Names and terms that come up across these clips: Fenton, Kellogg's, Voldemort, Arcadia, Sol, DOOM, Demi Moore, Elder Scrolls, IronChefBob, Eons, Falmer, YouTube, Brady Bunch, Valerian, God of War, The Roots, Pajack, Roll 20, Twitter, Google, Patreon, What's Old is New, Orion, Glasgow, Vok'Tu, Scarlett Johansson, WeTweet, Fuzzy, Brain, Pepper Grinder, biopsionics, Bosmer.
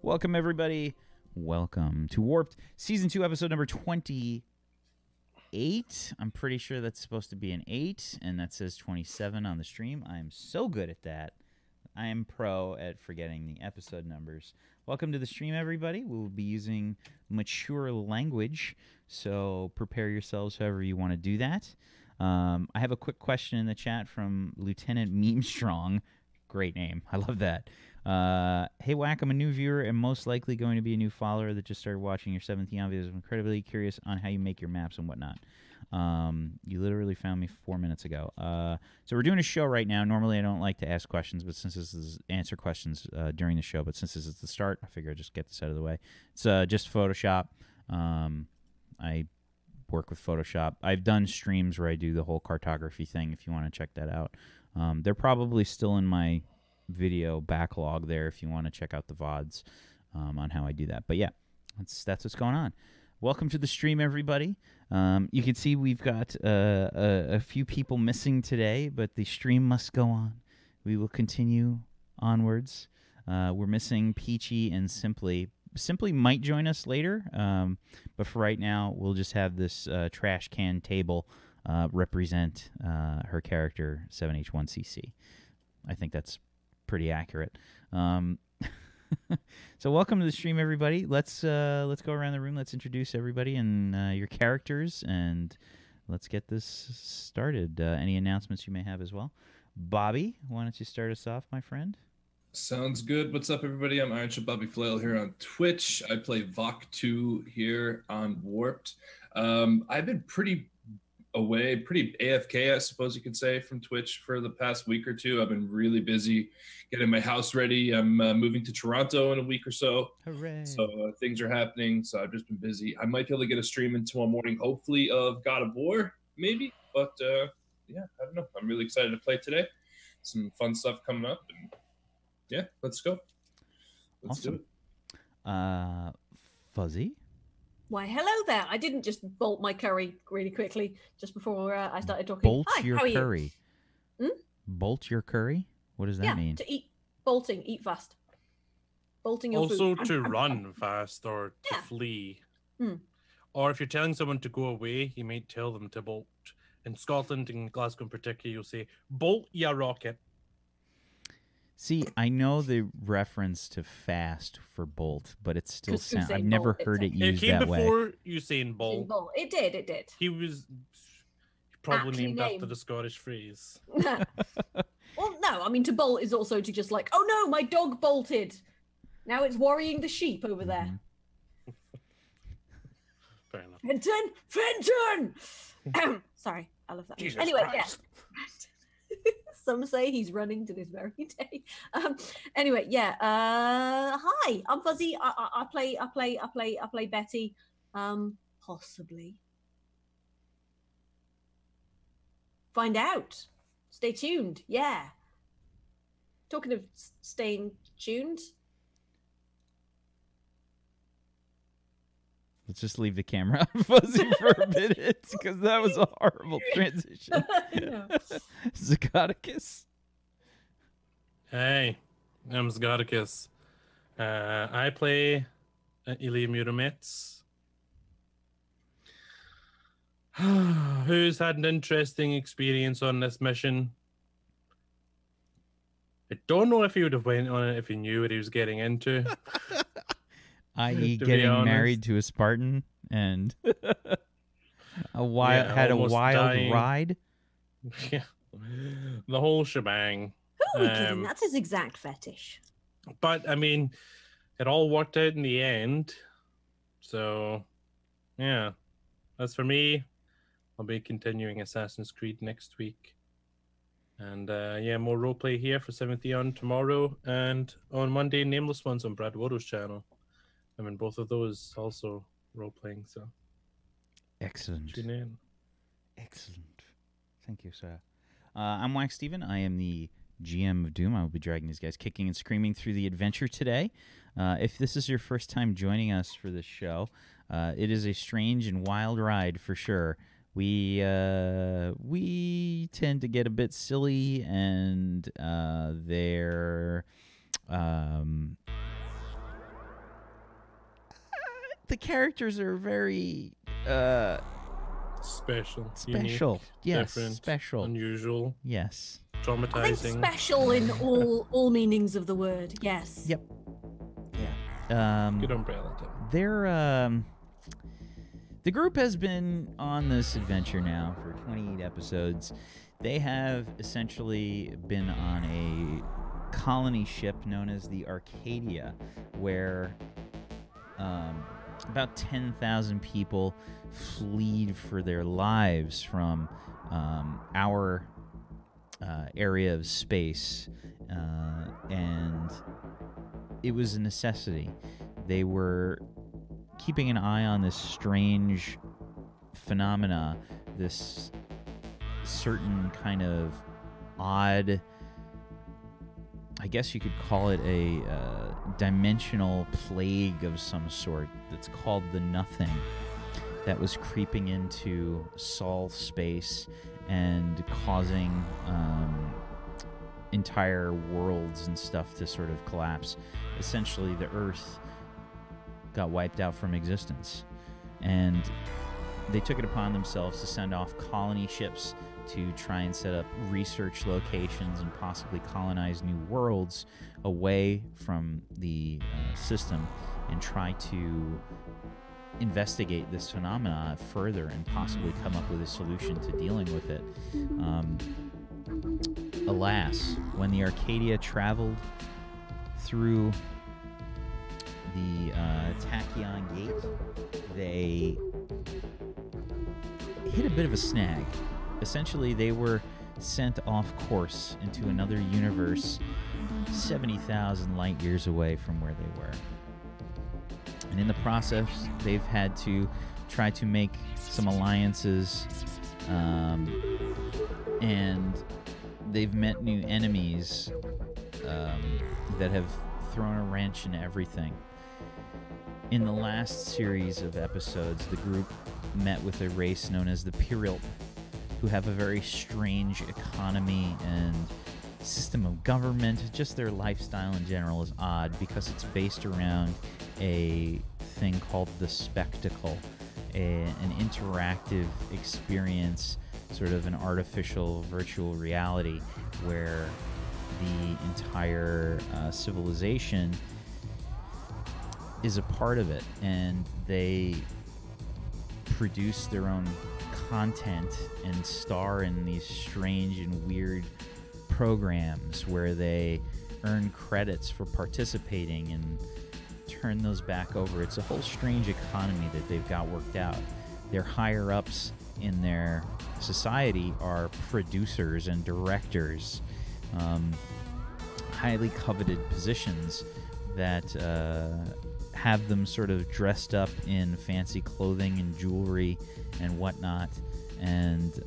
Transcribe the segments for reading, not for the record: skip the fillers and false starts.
Welcome, everybody. Welcome to Warped, Season 2, Episode number 28. I'm pretty sure that's supposed to be an 8, and that says 27 on the stream. I'm so good at that. I am pro at forgetting the episode numbers. Welcome to the stream, everybody. We will be using mature language, so prepare yourselves however you want to do that. I have a quick question in the chat from Lieutenant Memestrong. Great name. I love that. Hey, Wack, I'm a new viewer and most likely going to be a new follower that just started watching your 7th Eon videos. I'm incredibly curious on how you make your maps and whatnot. You literally found me 4 minutes ago. So we're doing a show right now. Normally I don't like to ask questions, but since this is answer questions during the show, but since this is the start, I figure I'll just get this out of the way. It's just Photoshop. I work with Photoshop. I've done streams where I do the whole cartography thing if you want to check that out. They're probably still in my video backlog there if you want to check out the VODs on how I do that. But yeah, that's what's going on. Welcome to the stream, everybody. You can see we've got a few people missing today, but the stream must go on. We will continue onwards. We're missing Peachy and Simply. Simply might join us later, but for right now, we'll just have this trash can table represent her character, 7H1CC. I think that's pretty accurate. So welcome to the stream, everybody. Let's go around the room. Let's introduce everybody and your characters, and let's get this started. Any announcements you may have as well? Bobby, why don't you start us off, my friend? Sounds good. What's up, everybody? I'm IronChefBob Flail here on Twitch. I play Vok'Tu here on Warped. I've been pretty away, pretty AFK, I suppose you could say, from Twitch for the past week or two. I've been really busy getting my house ready. I'm moving to Toronto in a week or so. Hooray. So things are happening, so I've just been busy. I might be able to get a stream in tomorrow morning, hopefully, of God of War, maybe. But yeah, I don't know. I'm really excited to play today. Some fun stuff coming up. And yeah, let's go. Let's awesome. Do it. Fuzzy? Why, hello there. I didn't just bolt my curry really quickly just before I started talking. Bolt Hi, your how are curry? You? Hmm? Bolt your curry? What does that mean? To eat, bolting, eat fast. Bolting your also food. To run fast or to flee. Mm. Or if you're telling someone to go away, you might tell them to bolt. In Scotland, in Glasgow in particular, you'll say, bolt your rocket. See, I know the reference to fast for bolt, but it still sounds... I've never heard it used that way. It came before Usain Bolt. It did, it did. He was probably named after the Scottish phrase. Well, no, I mean, to bolt is also to just like, oh no, my dog bolted. Now it's worrying the sheep over there. Fair enough. Fenton! Fenton! Sorry, I love that. Jesus anyway, Christ. Yeah. Some say he's running to this very day. Anyway, yeah. Hi, I'm Fuzzy. I play Betty. Possibly. Find out. Stay tuned. Yeah. Talking of staying tuned. Let's just leave the camera on Fuzzy for a minute, because that was a horrible transition. Zcotticus. Hey, I'm Zcotticus. I play Ilya Muromets, who's had an interesting experience on this mission. I don't know if he would have went on it if he knew what he was getting into. I.e., getting married to a Spartan and a wild had a wild dying ride. Yeah, the whole shebang. Who are we kidding? That's his exact fetish. But I mean, it all worked out in the end. So, yeah, as for me, I'll be continuing Assassin's Creed next week, and yeah, more roleplay here for 7th Eon tomorrow, and on Monday, Nameless Ones on Brad Wodo's channel. I mean, both of those also role-playing, so... Excellent. Tune in. Excellent. Thank you, sir. I'm Wack Steven. I am the GM of Doom. I will be dragging these guys kicking and screaming through the adventure today. If this is your first time joining us for this show, it is a strange and wild ride for sure. We tend to get a bit silly, and the characters are very special, unique, yes, different, special, unusual, yes, traumatizing. I think special in all meanings of the word, yes. Yep. Yeah. Good umbrella. They're the group has been on this adventure now for 28 episodes. They have essentially been on a colony ship known as the Arcadia, where about 10,000 people fled for their lives from our area of space, and it was a necessity. They were keeping an eye on this strange phenomena, this certain kind of odd, I guess you could call it a dimensional plague of some sort that's called the Nothing, that was creeping into Sol space and causing entire worlds and stuff to sort of collapse. Essentially, the Earth got wiped out from existence, and they took it upon themselves to send off colony ships to try and set up research locations and possibly colonize new worlds away from the system and try to investigate this phenomena further and possibly come up with a solution to dealing with it. Alas, when the Arcadia traveled through the Tachyon Gate, they hit a bit of a snag. Essentially, they were sent off course into another universe 70,000 light years away from where they were. And in the process, they've had to try to make some alliances, and they've met new enemies that have thrown a wrench in everything. In the last series of episodes, the group met with a race known as the Pyrrhilp, who have a very strange economy and system of government. Just their lifestyle in general is odd because it's based around a thing called the spectacle, an interactive experience, sort of an artificial virtual reality where the entire civilization is a part of it, and they produce their own content and star in these strange and weird programs where they earn credits for participating and turn those back over. It's a whole strange economy that they've got worked out. Their higher-ups in their society are producers and directors, highly coveted positions that have them sort of dressed up in fancy clothing and jewelry and whatnot, and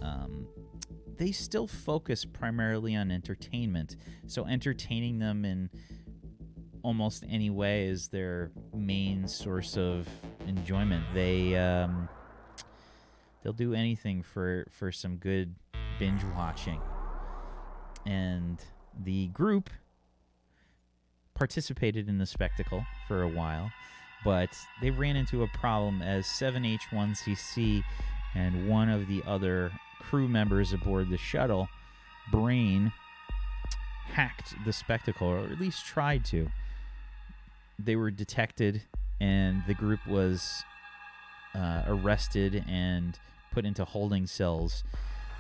they still focus primarily on entertainment, so entertaining them in almost any way is their main source of enjoyment. They they'll do anything for some good binge watching, and the group participated in the spectacle for a while, but they ran into a problem as 7H1CC and one of the other crew members aboard the shuttle, Brain, hacked the spectacle, or at least tried to. They were detected, and the group was arrested and put into holding cells.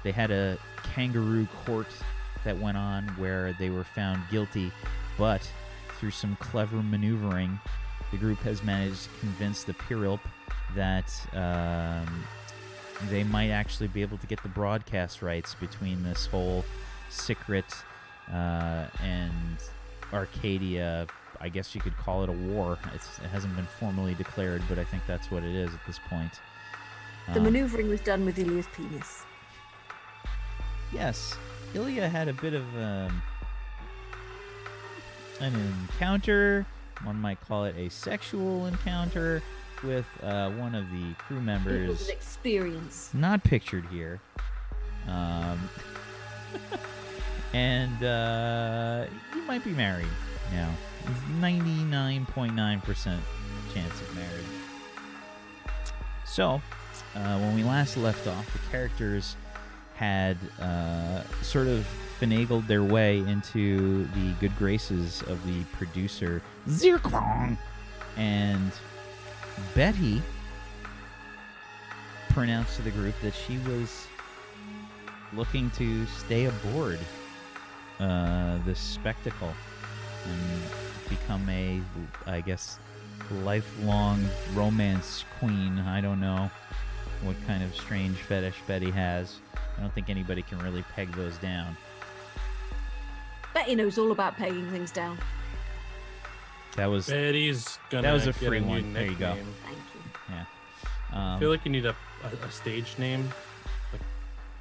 They had a kangaroo court that went on where they were found guilty, but through some clever maneuvering, the group has managed to convince the Pyrrhilp that they might actually be able to get the broadcast rights between this whole secret and Arcadia, I guess you could call it a war. It hasn't been formally declared, but I think that's what it is at this point. The maneuvering was done with Ilya's penis. Yes. Ilya had a bit of an encounter, one might call it a sexual encounter, with one of the crew members. It was an experience. Not pictured here. And you might be married now. 99.9% chance of marriage. So, when we last left off, the characters had sort of finagled their way into the good graces of the producer, Zircon, and Betty pronounced to the group that she was looking to stay aboard this spectacle and become a, I guess, lifelong romance queen. I don't know what kind of strange fetish Betty has. I don't think anybody can really peg those down. Betty knows all about pegging things down. That was Betty's gonna that was a free one. There you go. Thank you. Yeah. I feel like you need a stage name, like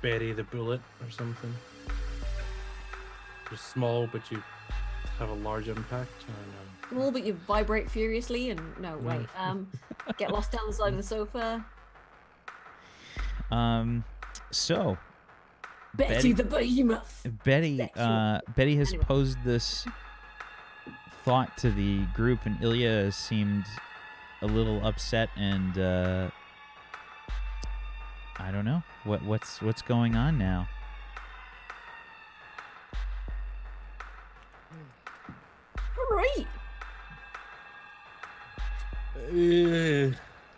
Betty the Bullet or something. You're small, but you have a large impact. I don't know. Well, but you vibrate furiously and no, wait. Get lost down the side of the sofa. So Betty the Behemoth. Betty has posed this thought to the group, and Ilya seemed a little upset, and I don't know what's going on now. All right.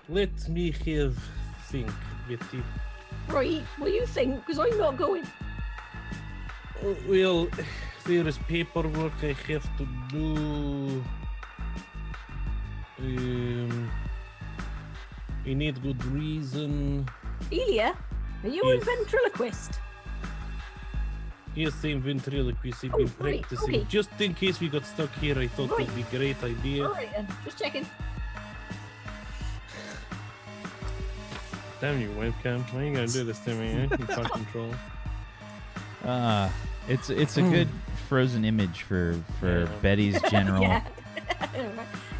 Let me have think, Betty. Right, what do you think? Because I'm not going. Well, there is paperwork I have to do. We need good reason. Ilya, are you a ventriloquist? Yes, I'm ventriloquist. I've been practicing. Okay. Just in case we got stuck here, I thought it would be a great idea. All right, then. Just checking. Damn you, webcam! Why are you gonna do this to me? You can't control. It's a good frozen image for Betty's general. Yeah.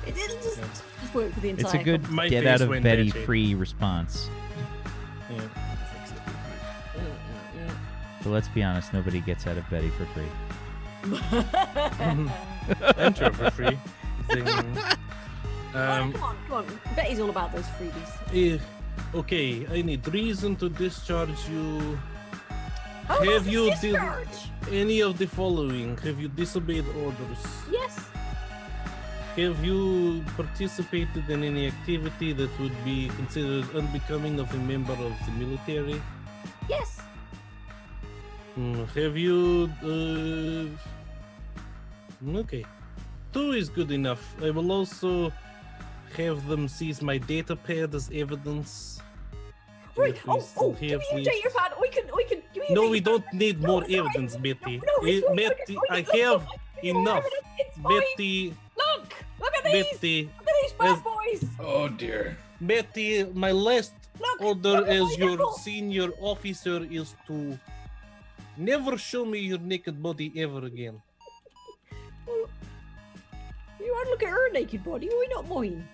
It'll just work for the entire. It's a good get out of Betty free response. Yeah. But let's be honest, nobody gets out of Betty for free. Enter for free. Come on! Betty's all about those freebies. Okay, I need reason to discharge you. Oh, have you did any of the following? Have you disobeyed orders? Yes. Have you participated in any activity that would be considered unbecoming of a member of the military? Yes. Have you... Okay. 2 is good enough. I will also... have them seize my data pad as evidence. Right. Oh, give me your data pad. We can. No, we don't need more evidence, Betty. Betty, I have enough. Betty, look at these. Betty, look at these bad boys. Oh dear. Betty, my last order as your senior officer is to never show me your naked body ever again. You want to look at her naked body? Why not mine?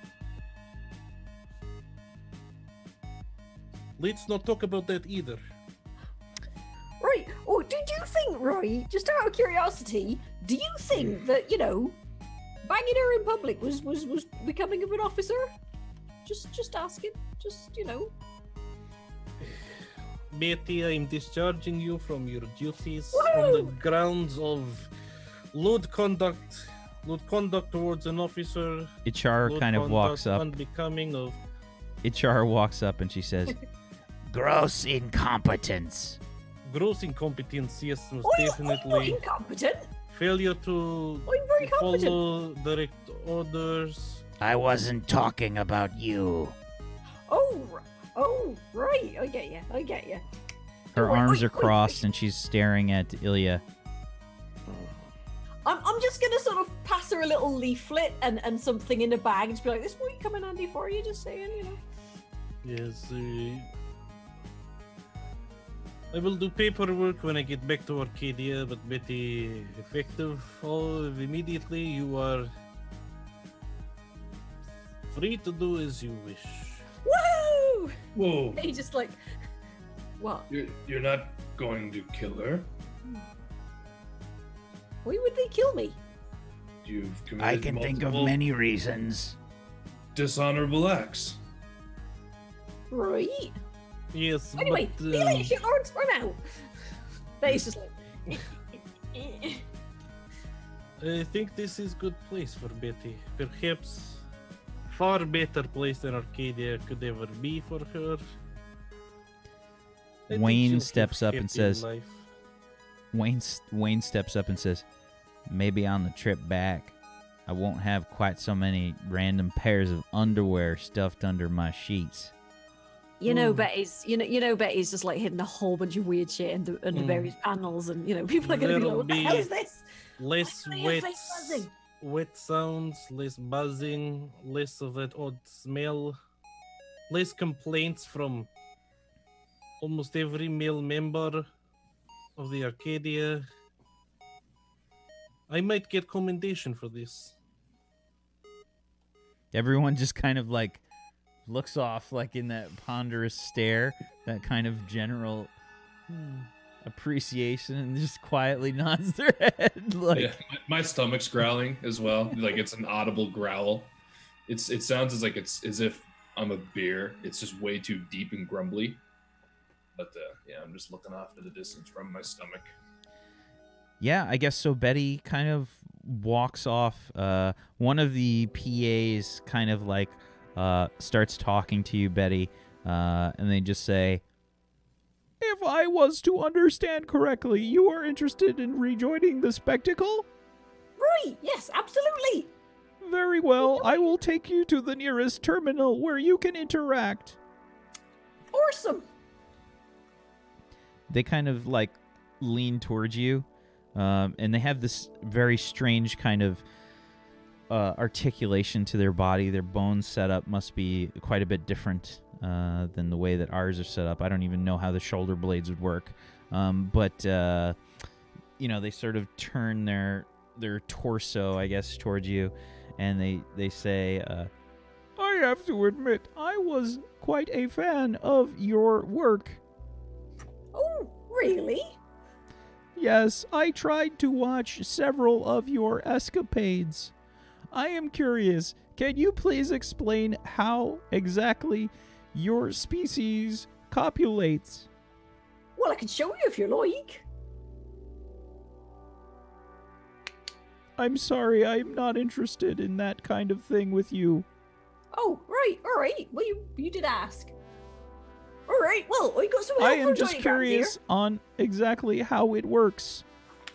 Let's not talk about that either. Right. Oh, did you think, Roy, just out of curiosity, do you think that, you know, banging her in public was becoming of an officer? Just asking. Just, you know. Betty, I'm discharging you from your duties on the grounds of lewd conduct. Lewd conduct towards an officer. HR kind of walks up. Unbecoming of. HR walks up and she says, "Gross incompetence." Gross incompetence, yes, most definitely. I'm not incompetent. Failure to follow direct orders. I wasn't talking about you. Oh, right. I get you. Her arms are crossed and she's staring at Ilya. I'm just going to sort of pass her a little leaflet and something in a bag and just be like, this might come in handy for you, just saying, you know. Yes. I will do paperwork when I get back to Arcadia, but Betty, effective immediately, you are free to do as you wish. Woo! Whoa! He just like, what? You're not going to kill her? Why would they kill me? You've committed I can think of many reasons. Dishonorable acts. right? Yes. Anyway, but, see you later, shit lords. I'm out. That is just like. I think this is good place for Betty. Perhaps far better place than Arcadia could ever be for her. Wayne steps up and says, Wayne steps up and says, maybe on the trip back, I won't have quite so many random pairs of underwear stuffed under my sheets. You know, Betty's, you know, Betty's just like hidden a whole bunch of weird shit under various panels, and you know, people are going to be like, "What the hell is this?" Less wet sounds, less buzzing, less of that odd smell, less complaints from almost every male member of the Arcadia. I might get commendation for this. Everyone just kind of like looks off, like in that ponderous stare, that kind of general appreciation, and just quietly nods their head. Like, yeah, my stomach's growling as well. Like, it's an audible growl. It sounds as if I'm a beer. It's just way too deep and grumbly. But yeah, I'm just looking off to the distance from my stomach. Yeah, I guess so. Betty kind of walks off. One of the PAs kind of like starts talking to you, Betty, and they just say, "If I was to understand correctly, you are interested in rejoining the spectacle?" Right, yes, absolutely. Very well, I will take you to the nearest terminal where you can interact. Awesome. They kind of like lean towards you. And they have this very strange kind of articulation to their body. Their bone setup must be quite a bit different than the way that ours are set up. I don't even know how the shoulder blades would work. But you know, they sort of turn their torso, I guess, towards you. And they say, I have to admit, I was quite a fan of your work. Oh, really? Yes, I tried to watch several of your escapades. I am curious, can you please explain how exactly your species copulates? Well, I can show you if you like. I'm sorry, I'm not interested in that kind of thing with you. Oh, right, all right. Well, you did ask. All right, well, we got some helpful diagrams. I am just curious on exactly how it works.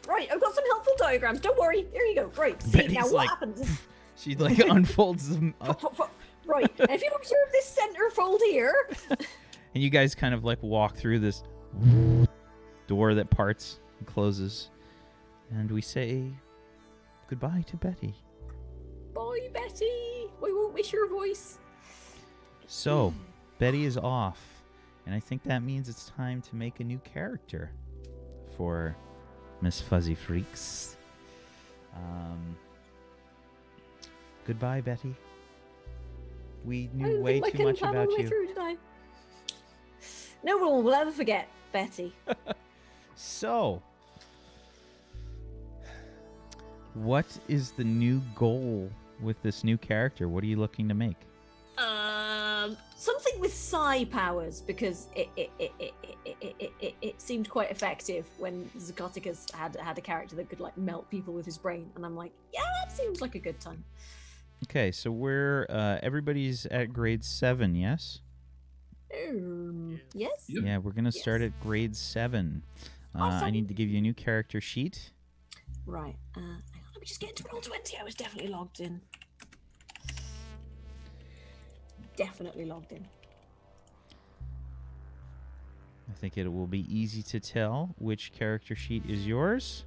Right, I've got some helpful diagrams. Don't worry. There you go. Right. See, now what happens? She like unfolds them up. Right. And if you observe this center fold here. And you guys kind of like walk through this door that parts and closes. And we say goodbye to Betty. Bye, Betty. We won't miss your voice. So, Betty is off. And I think that means it's time to make a new character for Miss Fuzzy Freaks. Goodbye, Betty. We knew way too much about you. No one will ever forget Betty. So, what is the new goal with this new character? What are you looking to make? Something with psi powers, because it seemed quite effective when Zcotticus had a character that could like melt people with his brain, and I'm like, yeah, that seems like a good time. Okay, so we're everybody's at grade 7, yes? Yes. Yeah, we're gonna start at grade 7. Awesome. I need to give you a new character sheet. Right. Let me just get to roll 20. I was definitely logged in. Definitely logged in. I think it will be easy to tell which character sheet is yours.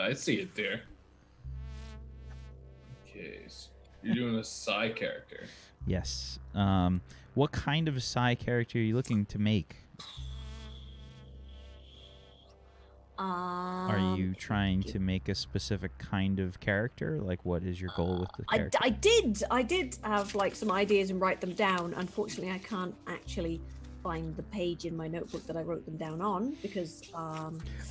I see it there. Okay, so you're doing a psi character. Yes. What kind of a psi character are you looking to make? Are you trying to make a specific kind of character? Like, what is your goal with the character? I did have like some ideas and write them down. Unfortunately, I can't actually find the page in my notebook that I wrote them down on because.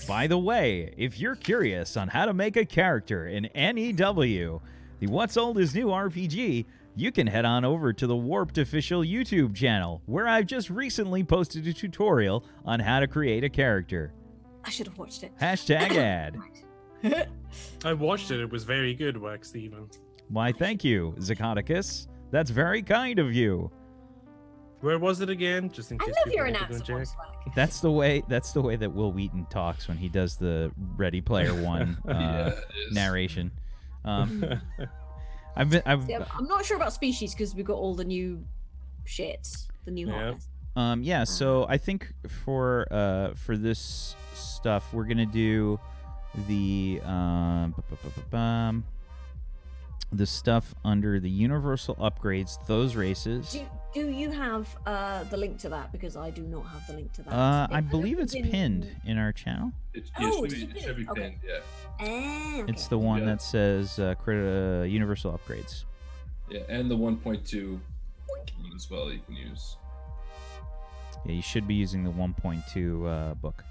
By the way, if you're curious on how to make a character in NEW, the What's Old is New RPG, you can head on over to the Warped official YouTube channel, where I've just recently posted a tutorial on how to create a character. I should have watched it. Hashtag ad. I watched it. It was very good, Wack Steven. Why, thank you, Zcotticus. That's very kind of you. Where was it again? Just in case you're an asshole. That's the way that Will Wheaton talks when he does the Ready Player One narration. I'm not sure about species because we got all the new shits, the new harness. Yeah. So I think for this stuff we're gonna do the the stuff under the universal upgrades, those races. Do you have the link to that? Because I do not have the link to that. I believe it's pinned in our channel. It should be pinned, yeah. Okay. It's the one that says universal upgrades. Yeah, and the 1.2 as well you can use. Yeah, you should be using the 1.2 book.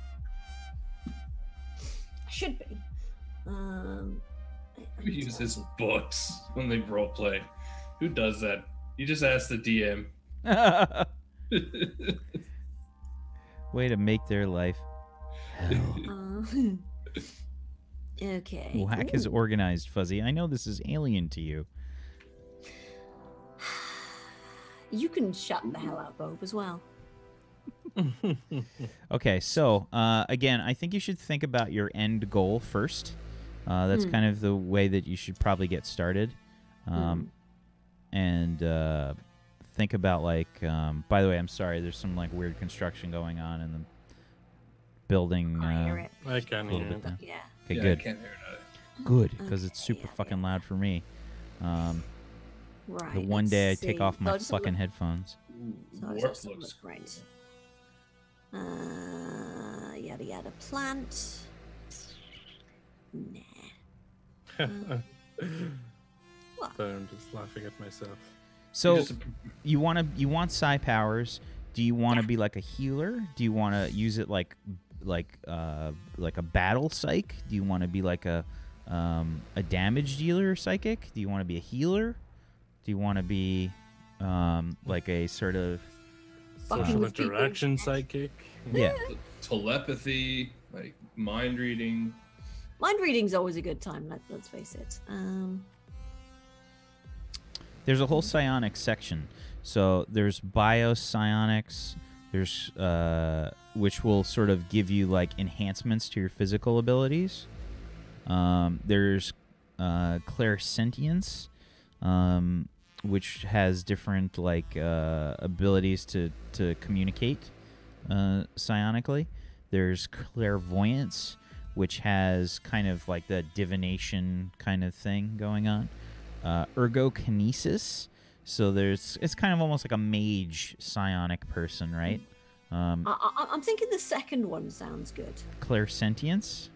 Should be. Who uses books when they roleplay? Who does that? You just ask the DM. Way to make their life hell. Okay. Wack is organized, Fuzzy. I know this is alien to you. You can shut the hell out, Bob, as well. Okay, so again, I think you should think about your end goal first. That's kind of the way that you should probably get started. And think about, like, by the way, I'm sorry, there's some, like, weird construction going on in the building. I can't hear it. Yeah. Okay, yeah, good. I can't hear it. Good, because it's super fucking loud for me. Right. The one day I take off my fucking headphones. So Warp looks great. Yada yada plant. Nah. Sorry, I'm just laughing at myself. So you want psi powers. Do you want to be like a healer? Do you want to use it like a battle psych? Do you want to be like a damage dealer or psychic? Do you want to be a healer? Do you want to be like a sort of social interaction psychic? Yeah. Telepathy, like mind reading. Mind reading's always a good time, let's face it. There's a whole psionics section. So there's biopsionics, there's which will sort of give you like enhancements to your physical abilities. There's clairsentience, which has different like abilities to communicate psionically. There's clairvoyance, which has kind of like the divination kind of thing going on. Ergokinesis, so it's kind of almost like a mage psionic person, right? I'm thinking the second one sounds good. Clairsentience.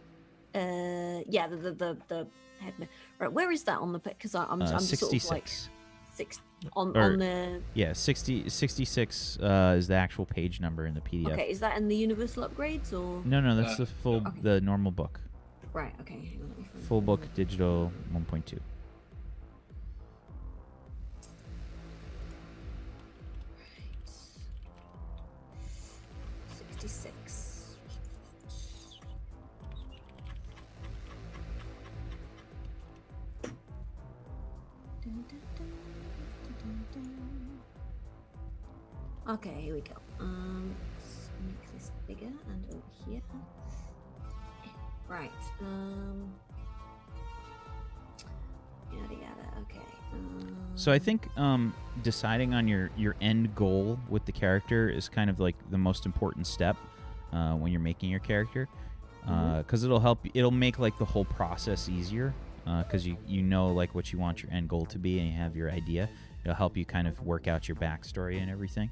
Yeah, the headman. Right, where is that on the? Because I'm 66. Sort of like yeah, 66 is the actual page number in the PDF. Okay, is that in the universal upgrades or? No, that's the full, the normal book. Right. Okay. Hang on, let me find full book digital 1.2. Right. 66. Dun, dun. Okay, here we go. Let's make this bigger and over here. Right. Yada yada. Okay. So I think deciding on your end goal with the character is kind of like the most important step when you're making your character, because it'll help. It'll make like the whole process easier because you know like what you want your end goal to be and you have your idea. It'll help you kind of work out your backstory and everything.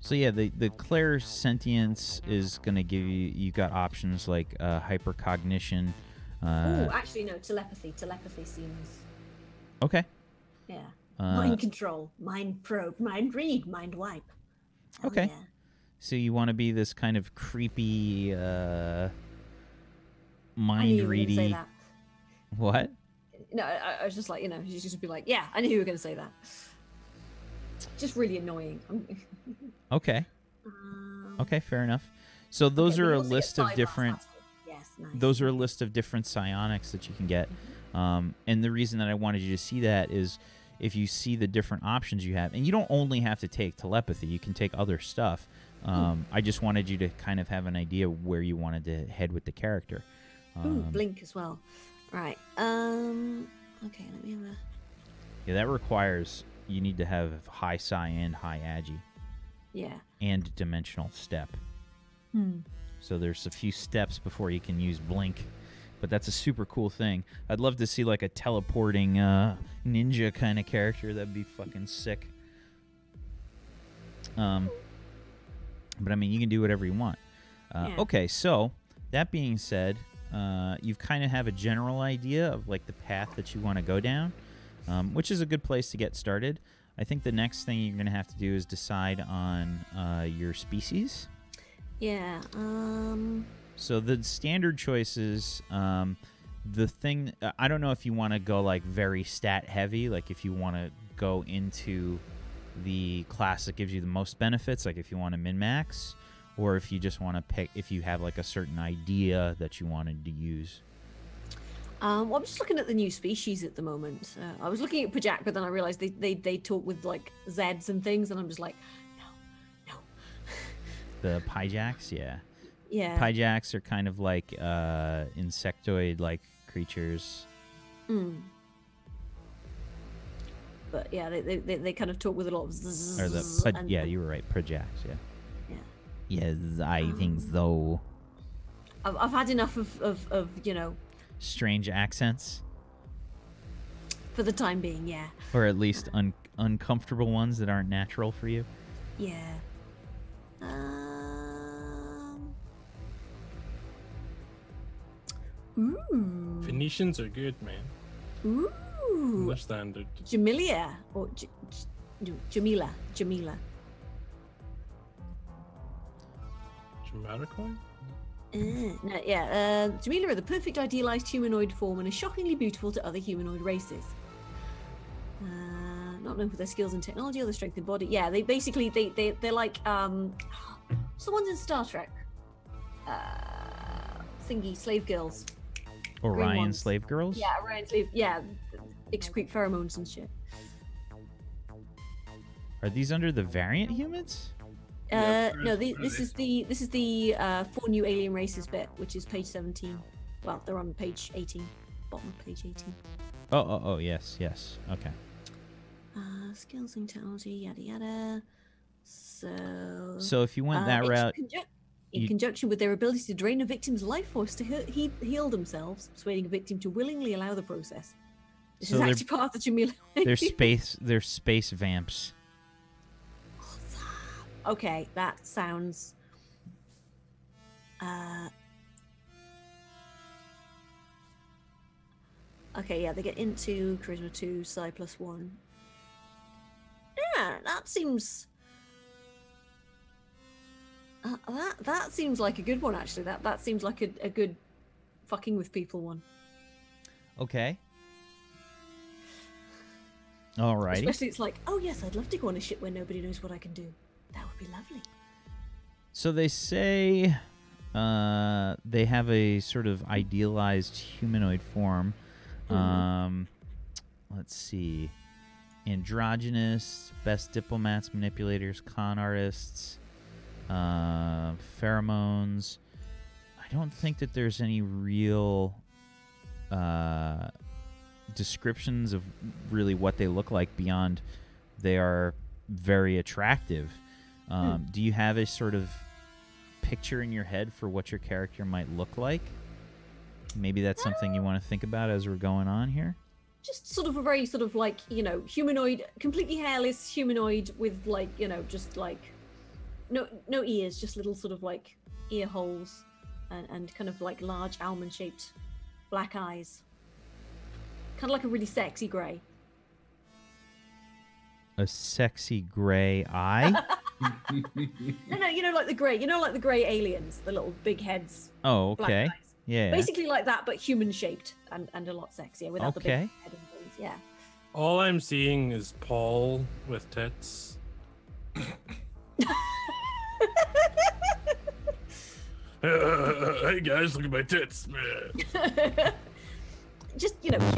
So yeah, the clairsentience is going to give you, you got options like hypercognition. Oh, actually no, telepathy. Telepathy seems... Okay. Yeah. Mind control, mind probe, mind read, mind wipe. Okay. Yeah. So you want to be this kind of creepy... mind ready. Say that. What? No, I was just like, you know, you just be like, yeah, I knew you were going to say that. Just really annoying. Okay. Okay, fair enough. So those are a list of different. Yes, nice. Those are a list of different psionics that you can get. And the reason that I wanted you to see that is if you see the different options you have, and you don't only have to take telepathy, you can take other stuff. I just wanted you to kind of have an idea where you wanted to head with the character. Ooh, blink as well. Right. Okay, let me have a... Yeah, that requires you need to have high psi and high agi. Yeah. And dimensional step. Hmm. So there's a few steps before you can use blink. But that's a super cool thing. I'd love to see like a teleporting ninja kind of character. That'd be fucking sick. But I mean, you can do whatever you want. Yeah. Okay, so that being said, you kind of have a general idea of like the path that you want to go down, which is a good place to get started. I think the next thing you're going to have to do is decide on your species. Yeah. So the standard choices, the thing, I don't know if you want to go like very stat heavy, like if you want to go into the class that gives you the most benefits, like if you want to min-max, or if you just want to pick, if you have like a certain idea that you wanted to use. Well, I'm just looking at the new species at the moment. I was looking at Pajack, but then I realized they talk with like Zeds and things, and I'm just like, no, no. The Pijacks, yeah. Yeah. Pijacks are kind of like insectoid-like creatures. Mm. But yeah, they kind of talk with a lot of zzz. Or the, yeah, you were right, Pajacks, yeah. Yeah. Yes, I think so. I've had enough of you know, strange accents. For the time being, yeah. Or at least uncomfortable ones that aren't natural for you. Yeah. Ooh. Phoenicians are good, man. Ooh. What standard? Jamila or Jamila. Jamaica? No, yeah. Jamila are the perfect idealized humanoid form and are shockingly beautiful to other humanoid races. Not known for their skills in technology or their strength in body. Yeah, they basically they're like the ones in Star Trek. Thingy slave girls. Orion slave girls? Yeah, Orion slave, yeah. Excrete pheromones and shit. Are these under the variant humans? No, this is the four new alien races bit, which is page 17. Well, they're on page 18. Bottom of page 18. Oh, yes, yes. Okay. Skills and technology, yada yada. So if you went that route... In conjunction with their ability to drain a victim's life force to heal themselves, persuading a victim to willingly allow the process. This is actually part of the Jamila. They're space vamps. Awesome. Okay, that sounds. Okay, yeah, they get into charisma 2, psi plus 1. Yeah, that seems. That seems like a good one, actually. That seems like a good fucking with people one. Okay. Alrighty. Especially it's like, oh yes, I'd love to go on a ship where nobody knows what I can do. That would be lovely. So they say they have a sort of idealized humanoid form. Mm-hmm. Let's see. Androgynous, best diplomats, manipulators, con artists... pheromones. I don't think that there's any real descriptions of really what they look like beyond they are very attractive. Do you have a sort of picture in your head for what your character might look like? Maybe that's something you want to think about as we're going on here. Just sort of a very sort of like, you know, humanoid, completely hairless humanoid with like, you know, just like no ears, just little sort of like ear holes and kind of like large almond-shaped black eyes. Kind of like a really sexy grey. A sexy grey eye? No, you know, like the grey aliens, the little big heads. Oh, okay. Black eyes. Yeah. Basically like that, but human-shaped and a lot sexier without the big head and things. Yeah. All I'm seeing is Paul with tits. Hey guys, look at my tits. Just, you know,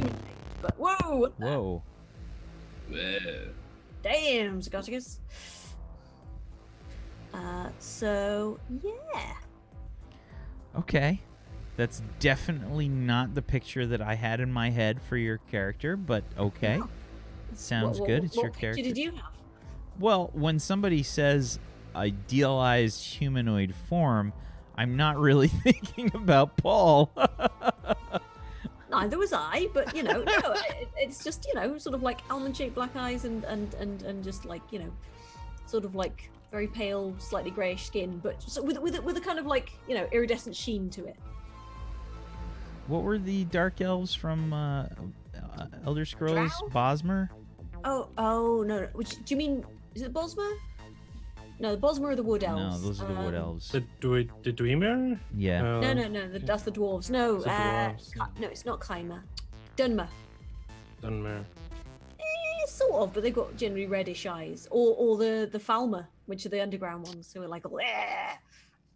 but whoa! Whoa. Damn, Zagatakis. So, yeah. Okay. That's definitely not the picture that I had in my head for your character, but okay. No. It sounds good. It's your character. What picture did you have? Well, when somebody says idealized humanoid form, I'm not really thinking about Paul. Neither was I, but, you know, no, it's just, you know, sort of like almond-shaped black eyes and just like, you know, sort of like very pale, slightly grayish skin, but just with a kind of like, you know, iridescent sheen to it. What were the dark elves from Elder Scrolls? Drow? Bosmer? Oh, no. Which, do you mean, is it Bosmer? No, the Bosmer are the wood elves. No, those are the wood elves. The Dwemer? Yeah. No. That's the dwarves. No, it's no, it's not Khymer. Dunmer. Sort of, but they've got generally reddish eyes. Or the Falmer, which are the underground ones who are like, bleh.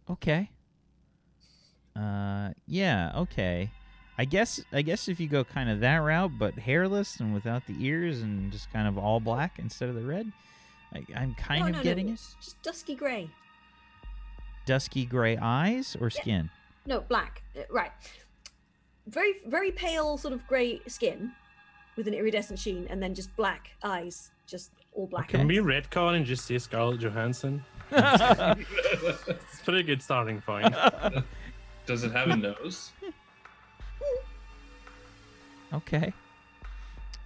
Okay. Yeah. Okay. I guess if you go kind of that route, but hairless and without the ears and just kind of all black instead of the red. I'm kind of getting it. Just dusky gray. Dusky gray eyes or skin? No, black. Right. Very, very pale sort of gray skin with an iridescent sheen and then just black eyes. Just all black. Okay. Can we retcon and just say Scarlett Johansson? It's a pretty good starting point. Does it have a nose? Okay.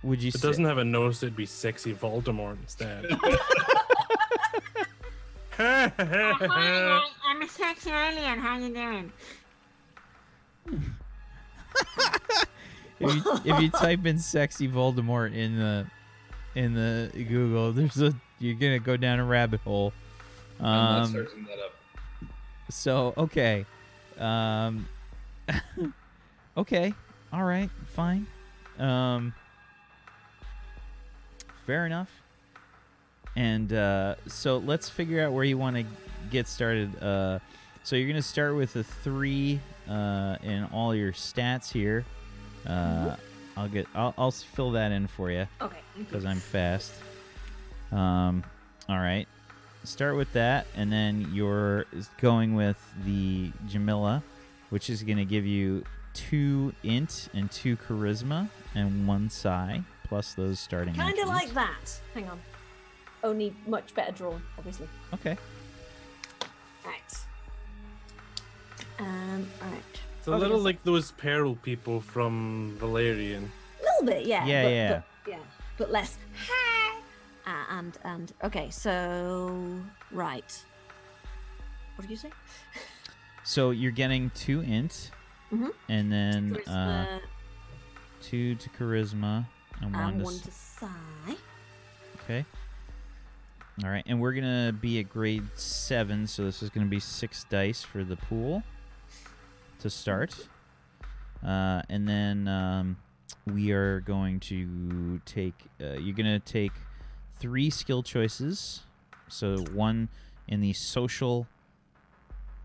Would you? If it doesn't have a nose, it'd be sexy Voldemort instead. Hi guys, I'm a sexy alien. How you doing? if you type in "sexy Voldemort" in the Google, you're gonna go down a rabbit hole. I'm not searching that up. So okay, okay, all right, fine. Fair enough. And so let's figure out where you want to get started. So you're going to start with a 3 in all your stats here. I'll fill that in for you. Okay. Because I'm fast. All right. Start with that, and then you're going with the Jamila, which is going to give you 2 int and 2 charisma and 1 psi. Plus those starting. Kind of like that. Hang on. Only much better drawn, obviously. Okay. Right. Right. It's a little like those Pyrrhilp people from Valerian. A little bit, yeah. Yeah, but less. Okay, so right. What did you say? So you're getting 2 int, and then 2 to charisma. And one to psi. Okay. All right, and we're gonna be at grade 7, so this is gonna be 6 dice for the pool to start, and then we are going to take. You're gonna take 3 skill choices. So 1 in the social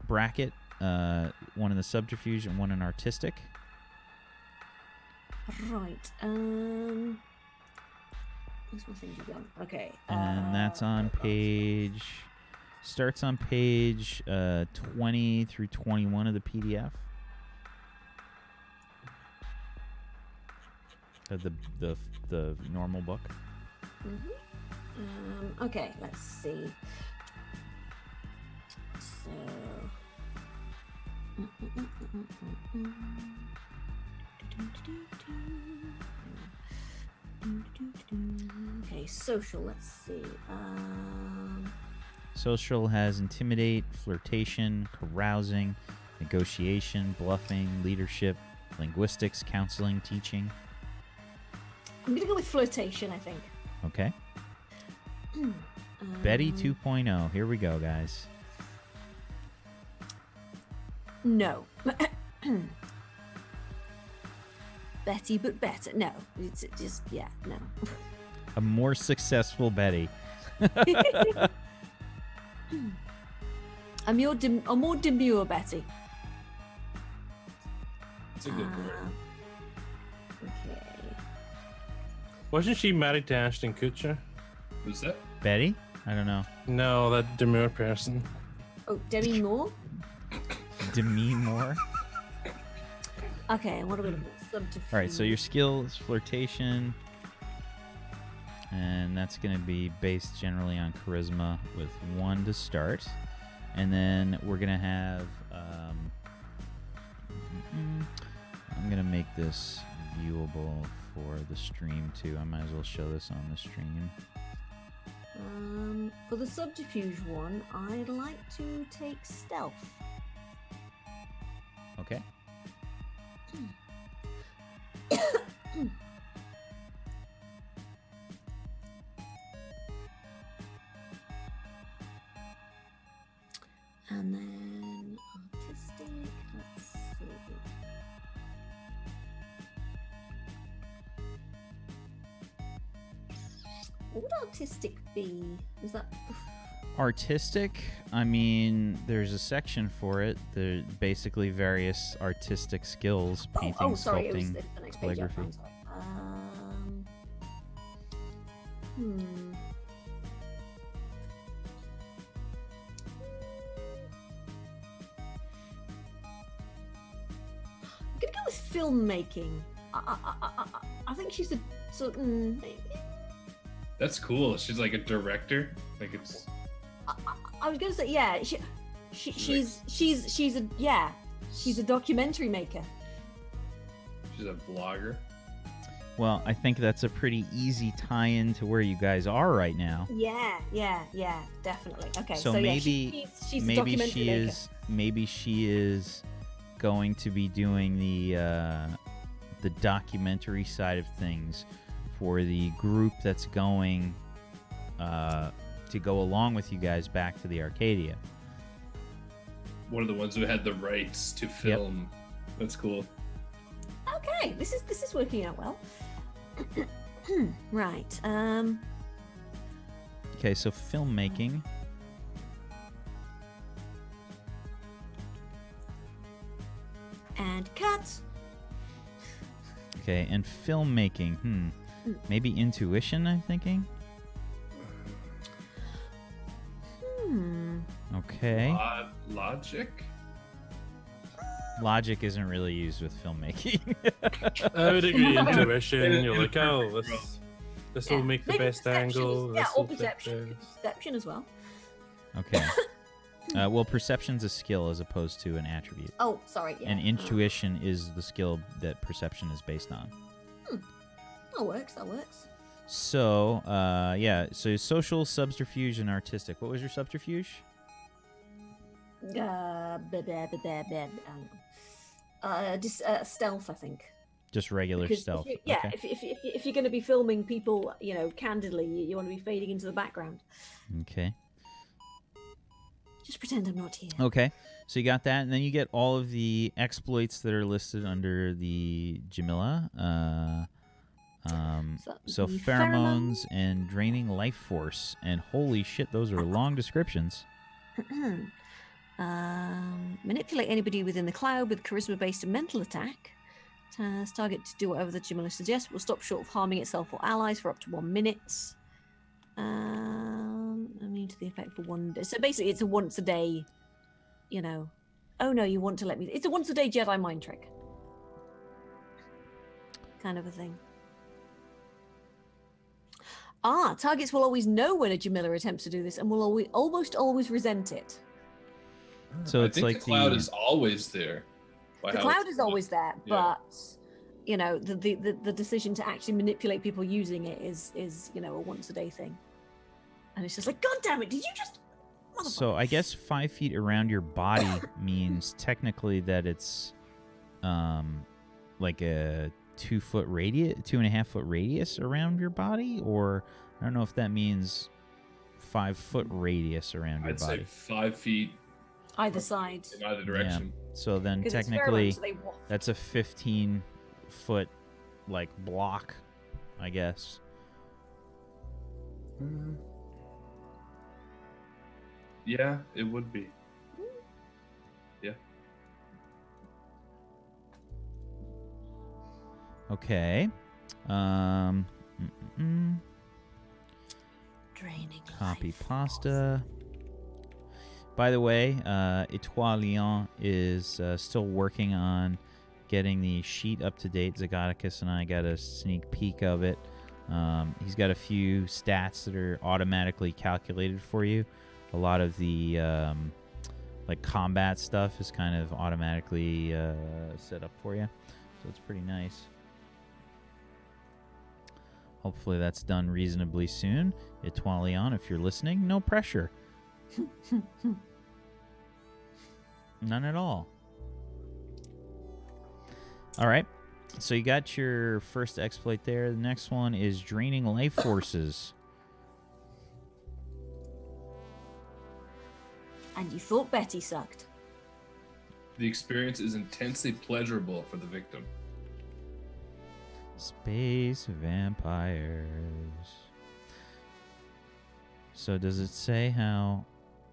bracket, 1 in the subterfuge, and 1 in artistic. Right. Where's my thing going? Okay. And that's on page. Starts on page 20 through 21 of the PDF. The normal book. Okay. Let's see. So. Okay, social, let's see. Social has intimidate, flirtation, carousing, negotiation, bluffing, leadership, linguistics, counseling, teaching. I'm gonna go with flirtation, I think. Okay. Betty 2.0, here we go, guys. No. Betty, but better. No, it's just, yeah, no. A more successful Betty. I'm your more demure Betty. That's a good word. Okay. Wasn't she married to Ashton Kutcher? Who's that? Betty? I don't know. No, that demure person. Oh, Demi Moore? Demi Moore? Okay, what are we looking at? Subterfuge. All right, so your skill is flirtation. And that's going to be based generally on charisma with 1 to start. And then we're going to have... I'm going to make this viewable for the stream, too. I might as well show this on the stream. For the subterfuge one, I'd like to take stealth. Okay. And then artistic, let's see. What would artistic be? Was that artistic? I mean, there's a section for it. There basically various artistic skills: painting, sculpting, calligraphy. I'm gonna go with filmmaking. I think she's a sort. That's cool. She's like a director. Like it's. I was gonna say yeah. She's a documentary maker. She's a vlogger. Well, I think that's a pretty easy tie-in to where you guys are right now. Yeah, yeah, yeah, definitely. Okay. So, maybe she is going to be doing the documentary side of things for the group that's going to go along with you guys back to the Arcadia. One of the ones who had the rights to film. Yep. That's cool. Okay, this is working out well. Right. Okay, so filmmaking. And cut. Okay, and filmmaking. Maybe intuition, I'm thinking. Okay. Logic? Logic isn't really used with filmmaking. I would agree. Intuition. You're like, oh, this will make the best angle. Yeah, or perception. Perception as well. Okay. Well, perception's a skill as opposed to an attribute. Oh, sorry. Yeah. And intuition is the skill that perception is based on. That works. That works. So, yeah. So, social, subterfuge, and artistic. What was your subterfuge? Just stealth, I think. Just regular stealth. Yeah. Okay. If you're going to be filming people, you know, candidly, you want to be fading into the background. Okay. Just pretend I'm not here. Okay. So you got that, and then you get all of the exploits that are listed under the Jamila. So pheromones and draining life force, and holy shit, those are long descriptions. Manipulate anybody within the cloud with charisma-based mental attack. Target to do whatever the Jamila suggests. Will stop short of harming itself or allies for up to 1 minute. Immune to the effect for 1 day. So basically, it's a once a day. You know, oh no, you want to let me? It's a once a day Jedi mind trick. Kind of a thing. Ah, targets will always know when a Jamila attempts to do this and will almost always resent it. So it's like the cloud is always there. The cloud is always there, but you know, the decision to actually manipulate people using it is, you know, a once a day thing. And it's just like, God damn it, did you just motherfucker. So I guess 5 feet around your body means technically that it's like a 2 foot radius, 2.5 foot radius around your body, or I don't know if that means 5 foot radius around your body. I'd say 5 feet either side, in either direction. Yeah. So then technically, that's a 15 foot like, block, I guess. Yeah, it would be. Yeah. Okay. Copy pasta. By the way, Etoile Lyon is still working on getting the sheet up to date. Zagatakis and I got a sneak peek of it. He's got a few stats that are automatically calculated for you. A lot of the like combat stuff is kind of automatically set up for you, so it's pretty nice. Hopefully that's done reasonably soon. Etoile Lyon, if you're listening, no pressure. None at all. All right. So you got your first exploit there. The next one is draining life forces. And you thought Betty sucked. The experience is intensely pleasurable for the victim. Space vampires. So does it say how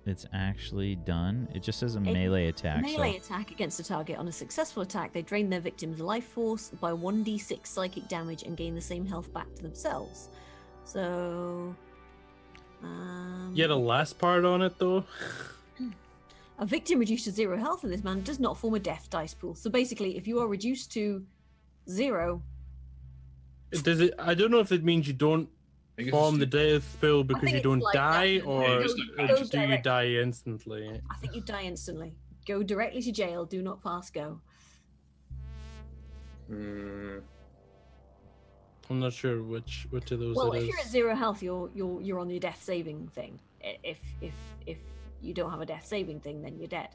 it's actually done? It just says a melee attack. A melee attack against a target. On a successful attack, they drain their victim's life force by 1d6 psychic damage and gain the same health back to themselves. So... yeah, the last part on it, though. A victim reduced to 0 health in this manner does not form a death dice pool. So basically, if you are reduced to 0... Does it? I don't know if it means you don't form the death pool because you don't die, or do you die instantly? I think you die instantly. Go directly to jail. Do not pass go. I'm not sure which of those. Well, if you're at 0 health, you're on your death saving thing. If you don't have a death saving thing, then you're dead.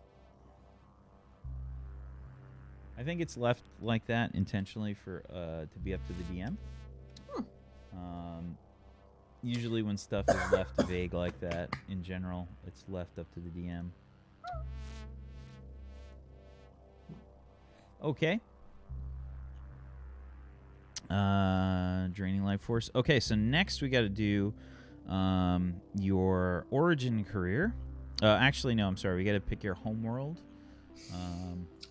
I think it's left like that intentionally for to be up to the DM. Usually when stuff is left vague like that, in general, it's left up to the DM. Okay. Draining life force. Okay, so next we got to do your origin career. Actually, no, I'm sorry. We got to pick your homeworld.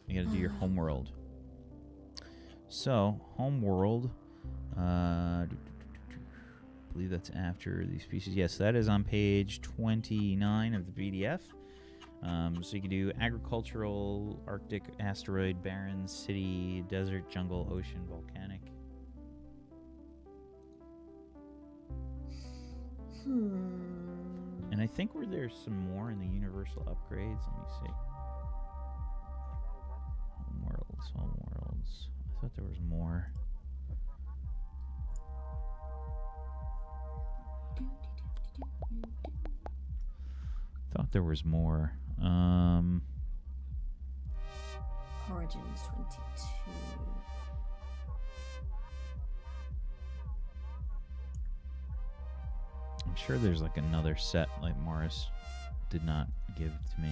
You gotta do your homeworld. So, homeworld. I believe that's after these pieces. Yes, that is on page 29 of the PDF. So you can do agricultural, Arctic, asteroid, barren, city, desert, jungle, ocean, volcanic. And I think where there's some more in the universal upgrades. Let me see. Homeworlds. I thought there was more. Thought there was more. Origins 22. I'm sure there's like another set like Morris did not give to me.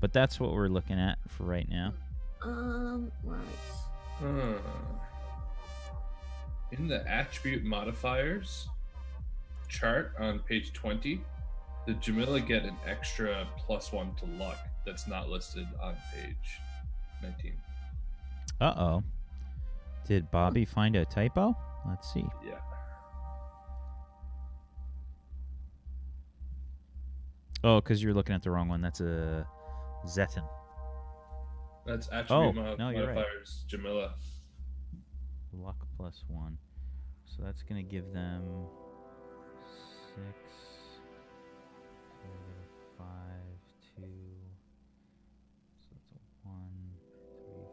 But that's what we're looking at for right now. Right. In the attribute modifiers chart on page 20, did Jamila get an extra +1 to luck that's not listed on page 19? Uh-oh. Did Bobby find a typo? Let's see. Yeah. Oh, because you're looking at the wrong one. That's a Zetan. That's attribute modifiers, right. Jamila. Luck +1. So that's going to give them 6, 7, 5, 2. So that's a 1, 3,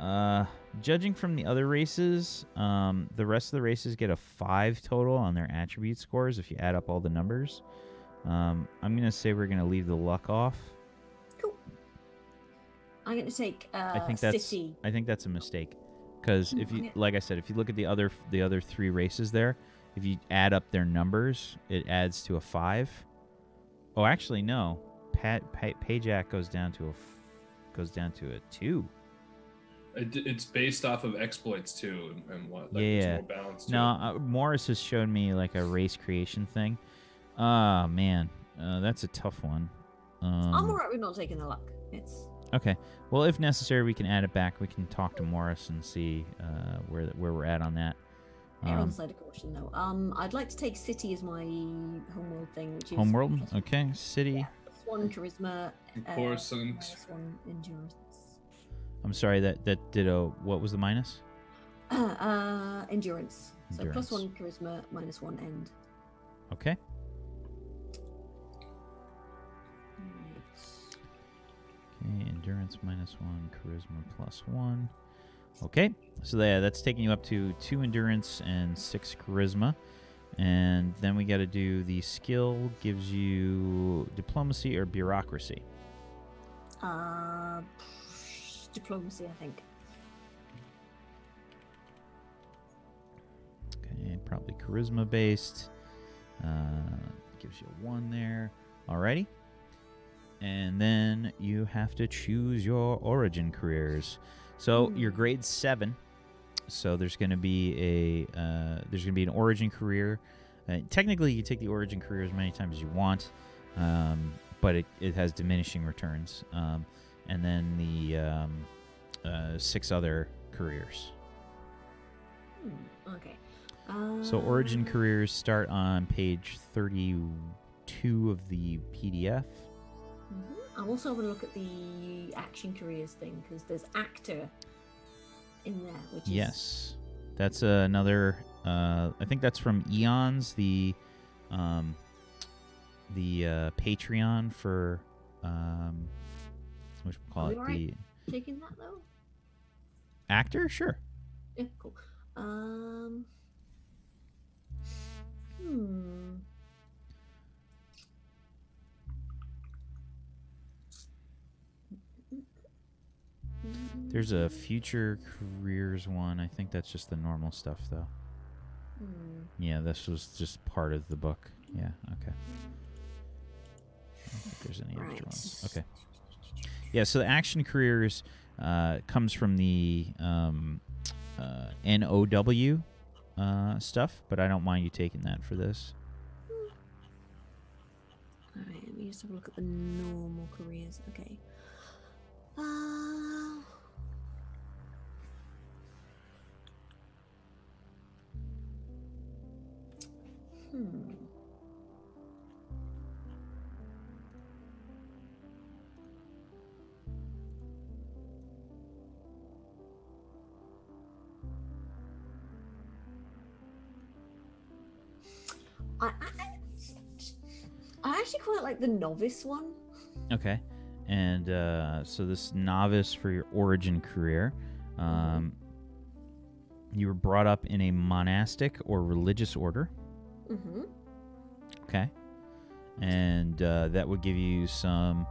4, 5. Judging from the other races, the rest of the races get a 5 total on their attribute scores if you add up all the numbers. I'm going to say we're going to leave the luck off. Cool. I'm going to take city. I think that's a mistake, because if you, like I said, if you look at the other 3 races there, if you add up their numbers, it adds to a 5. Oh, actually no. Pajack goes down to a 2. It's based off of exploits too, and what, like, yeah, it's more balanced. No, Morris has shown me like a race creation thing. Ah, man, that's a tough one. I'm alright with not taking the luck. It's okay. Well, if necessary, we can add it back. We can talk to Morris and see where we're at on that. On the side of caution, though. I'd like to take city as my homeworld thing, which is homeworld. Okay, city. Yeah. One charisma, one endurance. I'm sorry, that ditto. What was the minus? Endurance. So plus one charisma, minus one end. Okay. Okay, endurance minus one, charisma plus one. Okay, so yeah, that's taking you up to 2 endurance and 6 charisma. And then we got to do the skill, gives you diplomacy or bureaucracy. Diplomacy, I think. Okay, probably charisma based. Gives you a 1 there. Alrighty. And then you have to choose your origin careers. So your grade 7. So there's going to be a an origin career. Technically, you take the origin career as many times as you want, but it has diminishing returns. And then the 6 other careers. Okay. So origin careers start on page 32 of the PDF. I also want to look at the action careers thing, because there's actor in there, which is... Yes, that's another. I think that's from Eons, the Patreon for what should we call it? Right? The taking that though. Actor, sure. Yeah, cool. There's a future careers one. I think that's just the normal stuff, though. Yeah, this was just part of the book. Yeah, okay. I don't think there's any extra ones. Okay. Yeah, so the action careers comes from the NOW stuff, but I don't mind you taking that for this. All right, let me just have a look at the normal careers. Okay. I actually quite like the novice one. Okay. And so this novice for your origin career, you were brought up in a monastic or religious order. Mm-hmm. Okay. And that would give you some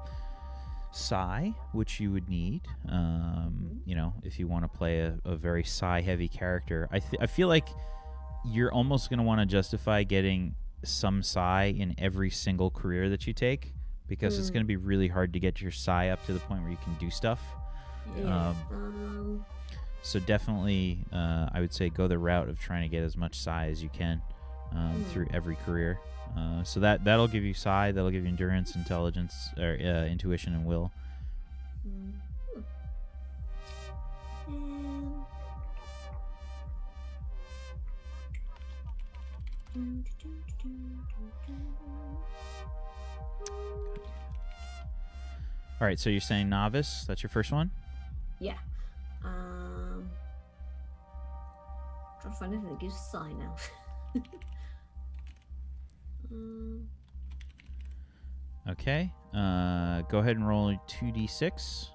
psi, which you would need, you know, if you want to play a very psi-heavy character. I feel like you're almost going to want to justify getting some psi in every single career that you take, because it's going to be really hard to get your psi up to the point where you can do stuff. Yeah. So definitely, I would say go the route of trying to get as much psi as you can through every career. So that'll give you psi, that'll give you endurance, intelligence, or intuition, and will. All right, so you're saying novice, that's your first one? Yeah. I'm trying to find anything that gives psi now. Okay, go ahead and roll 2d6.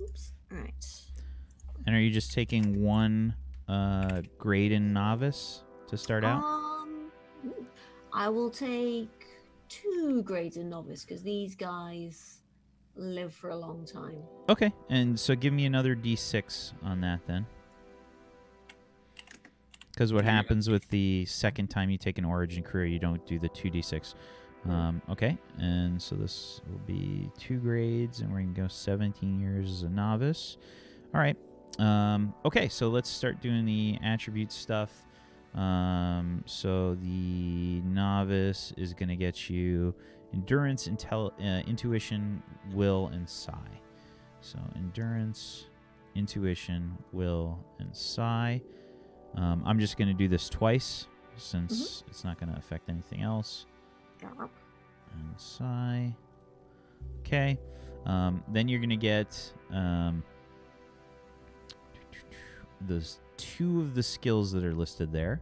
Oops, all right. And are you just taking one grade in novice to start out? I will take 2 grades in novice, because these guys live for a long time. Okay, and so give me another d6 on that then. Because what happens with the second time you take an origin career, you don't do the 2d6. Okay, and so this will be 2 grades, and we're going to go 17 years as a novice. All right. Okay, so let's start doing the attribute stuff. So the novice is going to get you endurance, intuition, will, and psi. So endurance, intuition, will, and psi. I'm just going to do this twice since it's not going to affect anything else. And psi. Okay. Then you're going to get those two of the skills that are listed there.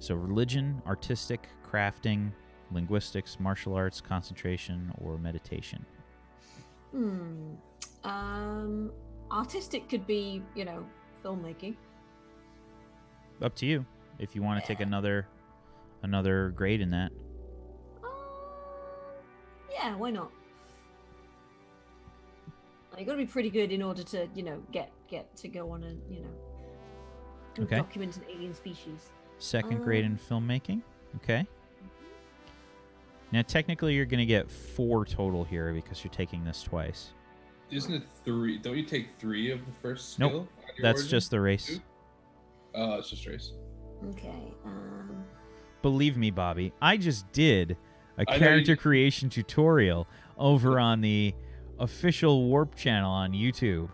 So religion, artistic, crafting, linguistics, martial arts, concentration, or meditation. Artistic could be, you know, filmmaking. Up to you if you want to take another grade in that. Yeah, why not? You got to be pretty good in order to, you know, get to go on a, you know, document an alien species. Second grade in filmmaking. Okay. Now, technically, you're going to get 4 total here because you're taking this twice. Isn't it 3? Don't you take 3 of the first skill? Nope. That's origin? Just the race. Oh, it's just race. Okay. Believe me, Bobby, I just did a character creation tutorial over on the official Warp channel on YouTube.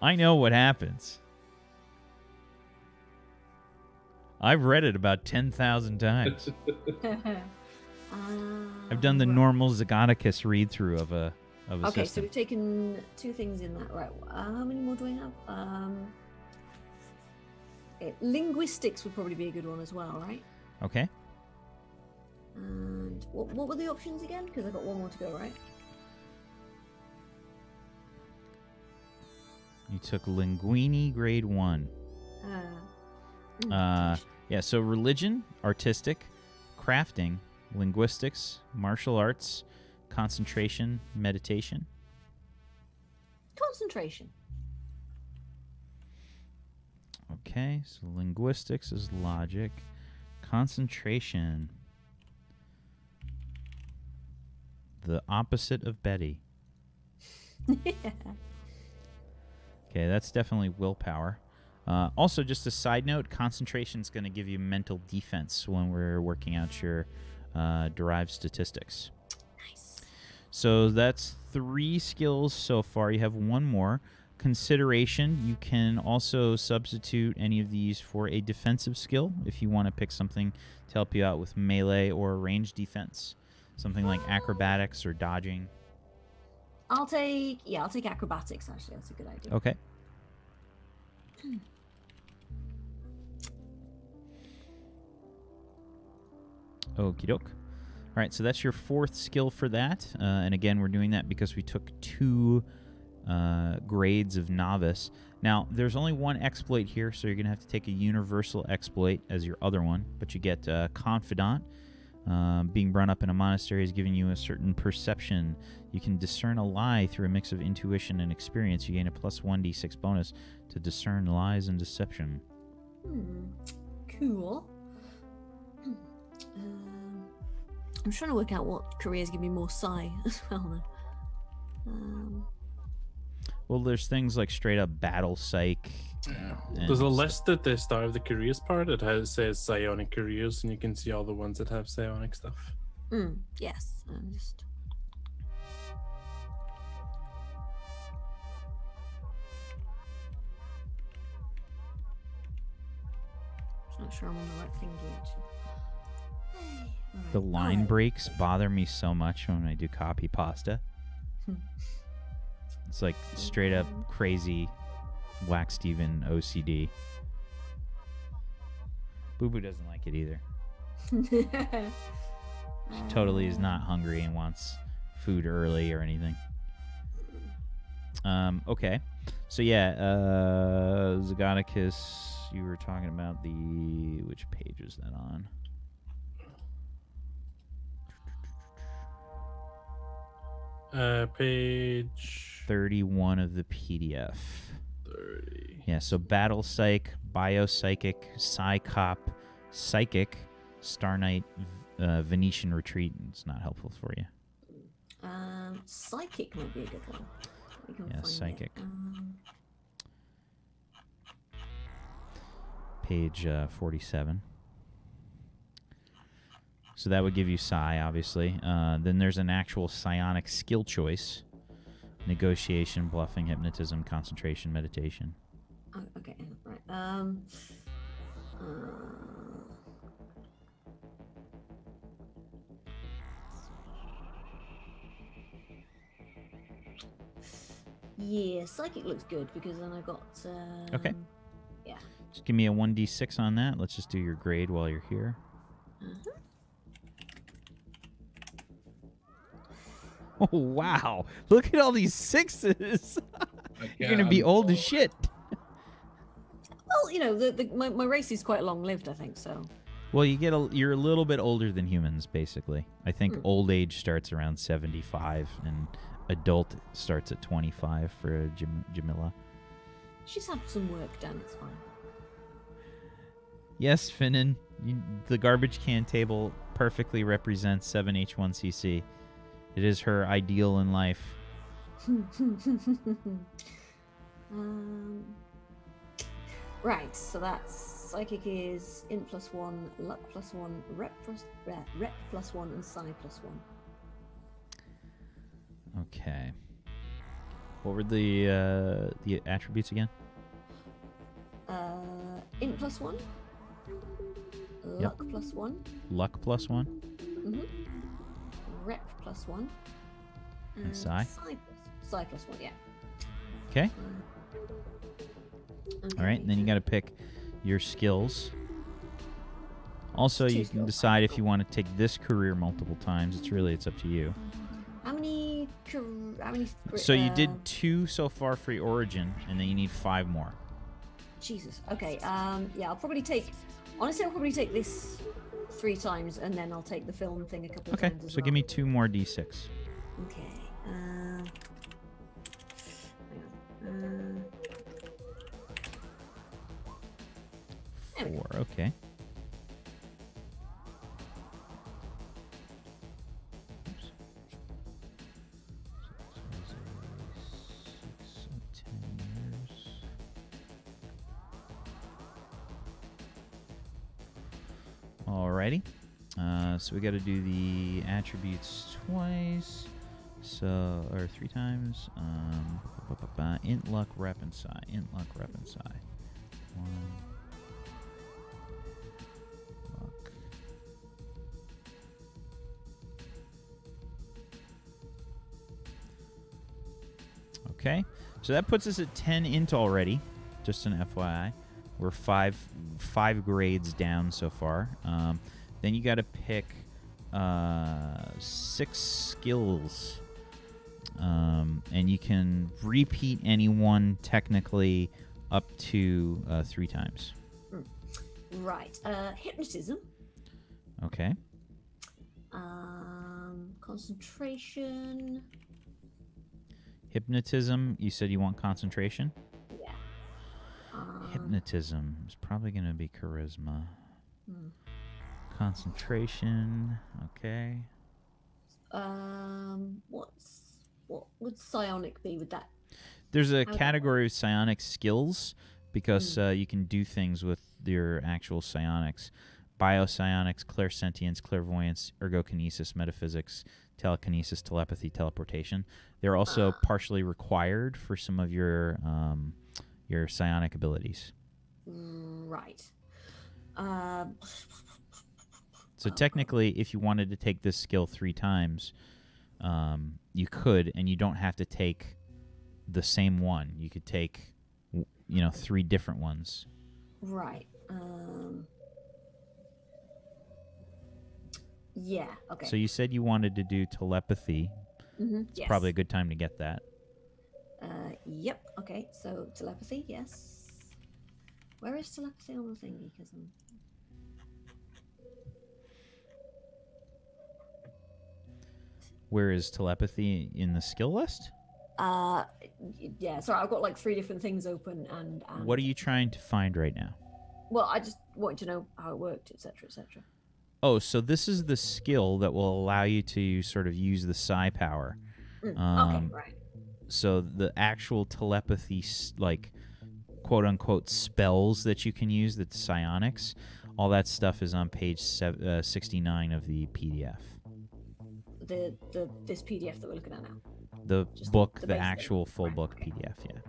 I know what happens. I've read it about 10,000 times. I've done the normal Zagatakis read-through of a system. So we've taken 2 things in that. Right, how many more do I have? Linguistics would probably be a good one as well, right? Okay. And what were the options again? Because I've got 1 more to go, right? You took Linguini grade 1. Yeah, so religion, artistic, crafting, linguistics, martial arts, concentration, meditation. Concentration. Okay, so linguistics is logic. Concentration. The opposite of Betty. Yeah. Okay, that's definitely willpower. Also, just a side note, concentration is going to give you mental defense when we're working out your derived statistics. Nice. So that's 3 skills so far. You have 1 more. Consideration, you can also substitute any of these for a defensive skill if you want to pick something to help you out with melee or range defense. Something like acrobatics or dodging. I'll take acrobatics, actually. That's a good idea. Okay. Okie doke. All right, so that's your 4th skill for that. And again, we're doing that because we took 2 grades of novice. Now, there's only 1 exploit here, so you're going to have to take a universal exploit as your other one. But you get confidant. Being brought up in a monastery has given you a certain perception. You can discern a lie through a mix of intuition and experience. You gain a +1d6 bonus to discern lies and deception. Cool. I'm trying to work out what careers give me more psi as well. Well, there's things like straight up battle psych. There's a list at the start of the careers part. It says psionic careers, and you can see all the ones that have psionic stuff. Yes. I'm just... I'm not sure I'm on the right thing here, actually. Right. The line breaks bother me so much when I do copy pasta. It's like straight up crazy Wack Steven OCD. Boo Boo doesn't like it either. She totally is not hungry and wants food early or anything. Okay. So yeah, Zagatakis, you were talking about the... Which page is that on? Page 31 of the PDF. 30. Yeah, so battle psych, biopsychic, psychop, psychic, star knight, Venetian retreat. It's not helpful for you. Psychic would be a good one. Yeah, psychic. Page 47. So that would give you Psi, obviously. Then there's an actual psionic skill choice. Negotiation, bluffing, hypnotism, concentration, meditation. Oh, okay, right. Yeah, psychic looks good because then I got... okay. Yeah. Just give me a 1d6 on that. Let's just do your grade while you're here. Uh-huh. Oh, wow. Look at all these sixes. You're going to be old as shit. Well, you know, my race is quite long-lived, I think, so. Well, you're a little bit older than humans, basically. I think old age starts around 75, and adult starts at 25 for Jamila. She's had some work done. It's fine. Yes, Finnan. The garbage can table perfectly represents 7H1CC. It is her ideal in life. Right, so that's psychic is int plus one, luck plus one, rep plus one, and psi plus one. Okay. What were the attributes again? Int plus one, luck plus one, Mm-hmm. Rep plus one. And psi? Psi plus one, yeah. Okay. All right, and then you got to pick your skills. Also, you can decide if you want to take this career multiple times. It's up to you. How many so you did 2 so far for your origin, and then you need 5 more. Jesus. Okay. Yeah, I'll probably take... Honestly, I'll probably take this 3 times, and then I'll take the film thing a couple times. Okay, so give me 2 more d6. Okay. There we go. 4, okay. Oops. 6 or 10 years. Alrighty, so we got to do the attributes twice, so or 3 times. Int, luck, rep, and psi. Int, luck, rep, and psi. 1. Luck. Okay, so that puts us at 10 int already. Just an FYI. We're five grades down so far. Then you got to pick 6 skills, and you can repeat any one technically up to 3 times. Right. Hypnotism. Okay. Concentration. Hypnotism. You said you want concentration? Hypnotism is probably going to be charisma. Concentration, okay. What would psionic be with that? There's a category of psionic skills because you can do things with your actual psionics. Biopsionics, clairsentience, clairvoyance, ergokinesis, metaphysics, telekinesis, telepathy, teleportation. They're also partially required for some of your psionic abilities. Right. So technically, if you wanted to take this skill 3 times, you could, and you don't have to take the same one. You could take, you know, 3 different ones. Right. Yeah, okay. So you said you wanted to do telepathy. It's probably a good time to get that. Yep. Okay. So telepathy, yes. Where is telepathy on the thingy? Because I'm... Where is telepathy in the skill list? Yeah. Sorry, I've got like 3 different things open, and what are you trying to find right now? Well, I just wanted to know how it worked, etc., etc. Oh, so this is the skill that will allow you to sort of use the psi power. Okay. Right. So the actual telepathy, like, quote-unquote spells that you can use, the psionics, all that stuff is on page 69 of the PDF. This PDF that we're looking at now? The just book, the actual full right. book PDF, yeah. Okay.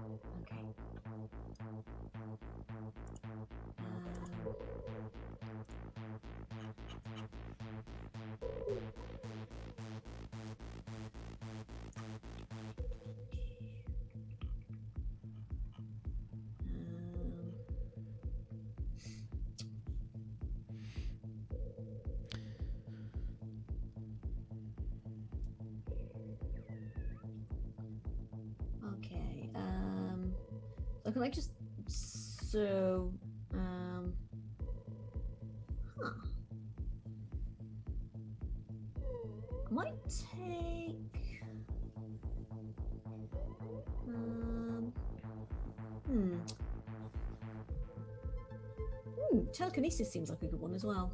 Can I just so huh. I might take telekinesis seems like a good one as well.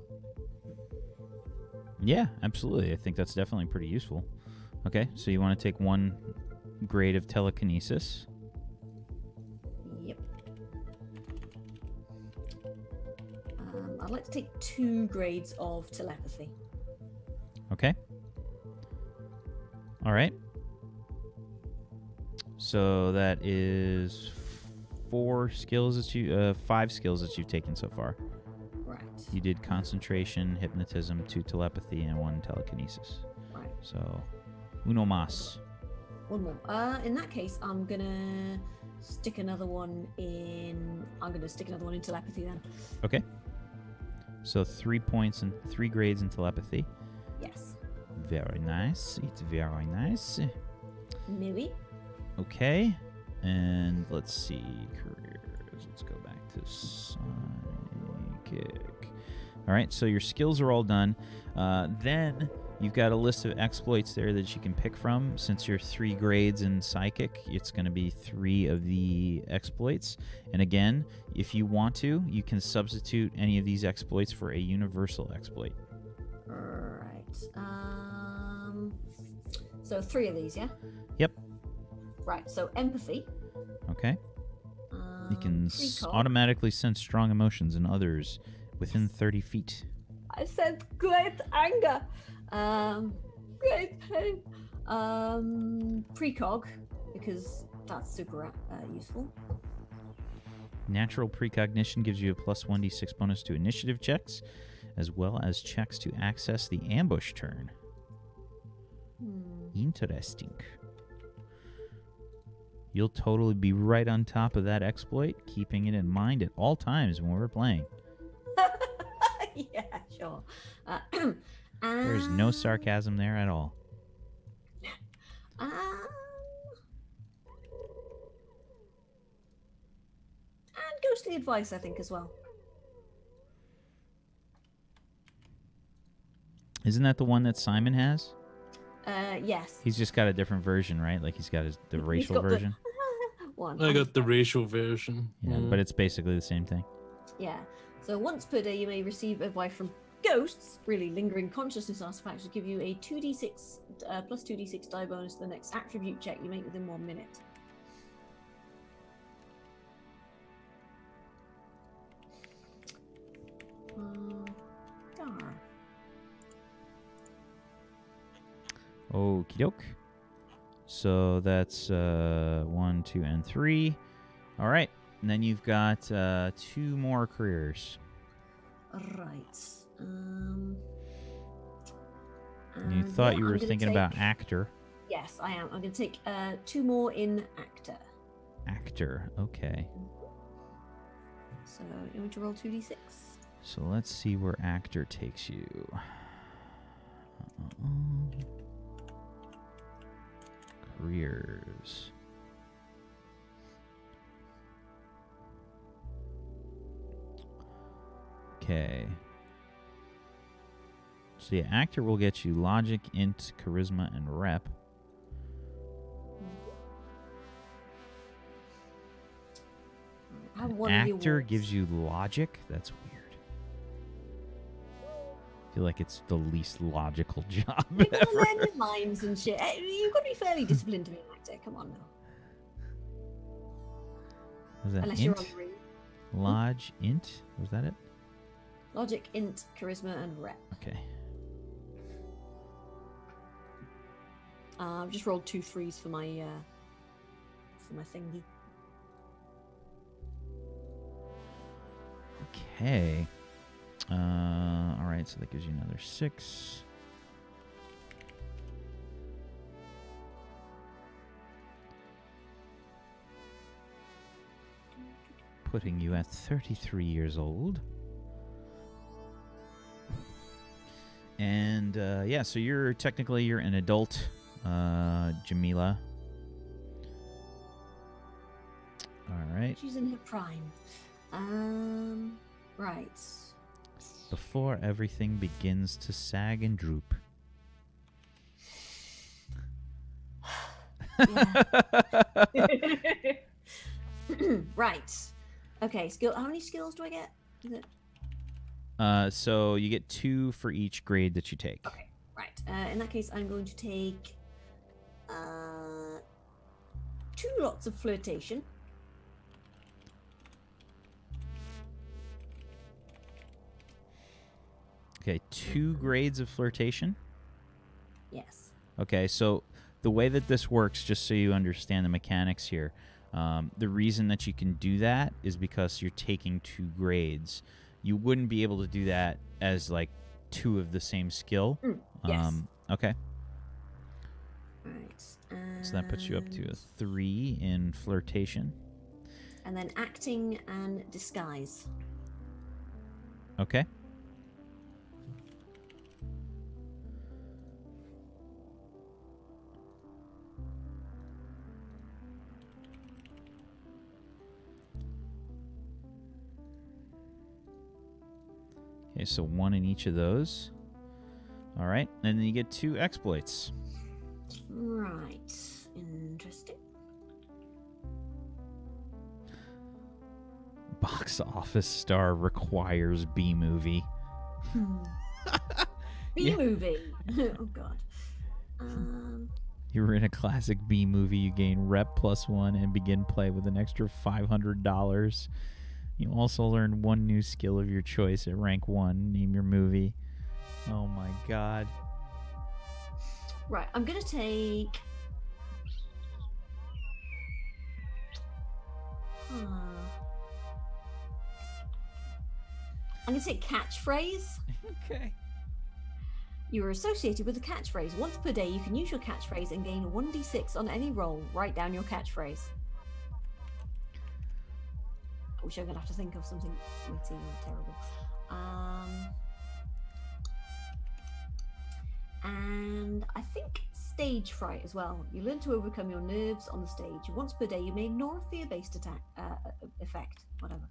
Yeah, absolutely. I think that's definitely pretty useful. Okay, so you want to take one grade of telekinesis. I'd like to take 2 grades of telepathy. Okay. All right. So that is 4 skills that you, 5 skills that you've taken so far. Right. You did concentration, hypnotism, 2 telepathy, and 1 telekinesis. Right. So, uno mas. One more. In that case, I'm gonna stick another one in. I'm gonna stick another one in telepathy then. Okay. So 3 points and 3 grades in telepathy. Yes. Very nice. It's very nice. Maybe. Okay. And let's see. Careers. Let's go back to Psychic. All right. So your skills are all done. Then you've got a list of exploits there that you can pick from. Since you're 3 grades in Psychic, it's going to be 3 of the exploits. And again, if you want to, you can substitute any of these exploits for a universal exploit. All right. So 3 of these, yeah? Yep. Right, so empathy. Okay. You can automatically sense strong emotions in others within 30 feet. I sense great anger. Great pain. Precog, because that's super useful. Natural precognition gives you a +1d6 bonus to initiative checks, as well as checks to access the ambush turn. Interesting. You'll totally be right on top of that exploit, keeping it in mind at all times when we're playing. Yeah, sure. There's no sarcasm there at all. And ghostly advice, I think, as well. Isn't that the one that Simon has? Yes. He's just got a different version, right? Like he's got the racial version. One. I got the racial version. Yeah, but it's basically the same thing. Yeah. So once per day, you may receive advice from ghosts, really lingering consciousness artifacts, will give you a +2d6 die bonus to the next attribute check you make within 1 minute. Darn. Okie doke. So that's 1, 2, and 3. All right. And then you've got 2 more careers. Right. You thought you were thinking about actor. Yes, I am. I'm going to take 2 more in actor. Actor, okay. So you want to roll 2d6? So let's see where actor takes you. Careers. Okay. So yeah, actor will get you logic, int, charisma, and rep. Actor gives you logic? That's weird. I feel like it's the least logical job. You've got to learn your lines and shit. You've got to be fairly disciplined to be an actor. Come on now. Was that unless int? You're on ring. Large int? Was that it? Logic, int, charisma, and rep. Okay. I've just rolled 2 3s for my thingy. Okay. All right, so that gives you another 6. Putting you at 33 years old. And yeah, so you're technically you're an adult, Jamila. All right. She's in her prime. Right. Before everything begins to sag and droop. Right. Okay. Skill. How many skills do I get? Is it... so you get 2 for each grade that you take. Okay. Right. In that case, I'm going to take 2 lots of flirtation. Okay, 2 grades of flirtation? Yes. Okay, so the way that this works, just so you understand the mechanics here, the reason that you can do that is because you're taking 2 grades. You wouldn't be able to do that as, like, 2 of the same skill. Yes. Okay. All right. So that puts you up to a 3 in flirtation. And then acting and disguise. Okay. Okay, so 1 in each of those. All right, and then you get 2 exploits. Right, interesting. Box office star requires B movie. B movie. Oh God. You were in a classic B movie. You gain rep +1 and begin play with an extra $500. You also learn 1 new skill of your choice at rank 1. Name your movie. Oh my God. Right, I'm gonna take. I'm gonna take catchphrase. Okay. You are associated with a catchphrase. Once per day, you can use your catchphrase and gain 1d6 on any roll. Write down your catchphrase. Which I'm gonna have to think of something witty and terrible. And I think stage fright as well. You learn to overcome your nerves on the stage. Once per day, you may ignore a fear-based attack effect, whatever.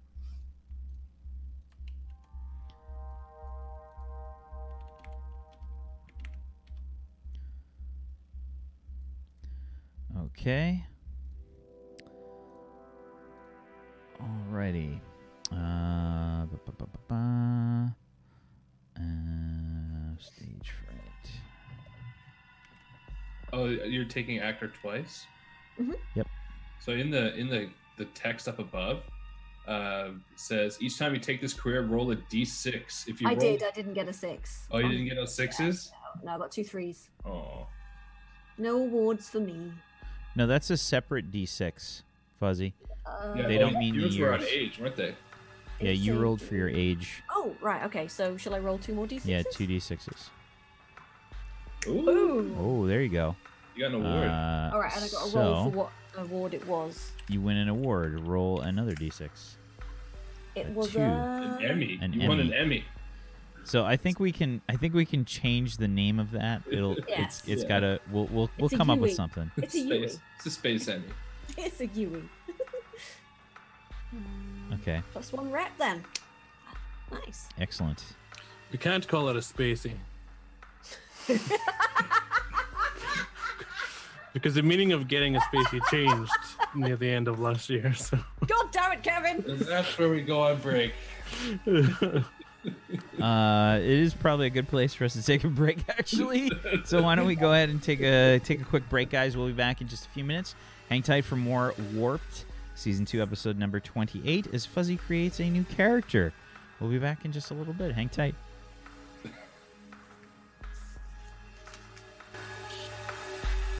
Okay. Alrighty. Stage fright. Oh, you're taking actor twice? Mm-hmm. Yep. So in the text up above, says each time you take this career, roll a d6. If you I didn't get a 6. Oh, you didn't get no 6s? Yeah, no, I got 2 3s. Oh. No awards for me. No, that's a separate d6, Fuzzy. Yeah, they don't mean the years. Yours were on age, weren't they? Yeah, you rolled for your age. Oh, right. Okay, so shall I roll 2 more d6s? Yeah, 2 d6s. Ooh. Oh, there you go. You got an award. All right, and I got a roll for what award it was. You win an award. Roll another d6. It was an Emmy. You won an Emmy. So I think we can change the name of that. It'll yes. It's yeah. Gotta we'll come up with something. It's a Yui. It's a space Emmy. It's a Yui. Okay. +1 rep then. Nice. Excellent. You can't call it a spacey. Because the meaning of getting a spacey changed near the end of last year. So. God damn it, Kevin! That's where we go on break. It is probably a good place for us to take a break, actually. So why don't we go ahead and take a quick break, guys? We'll be back in just a few minutes. Hang tight for more Warped. Season 2, episode number 28, as Fuzzy creates a new character. We'll be back in just a little bit. Hang tight.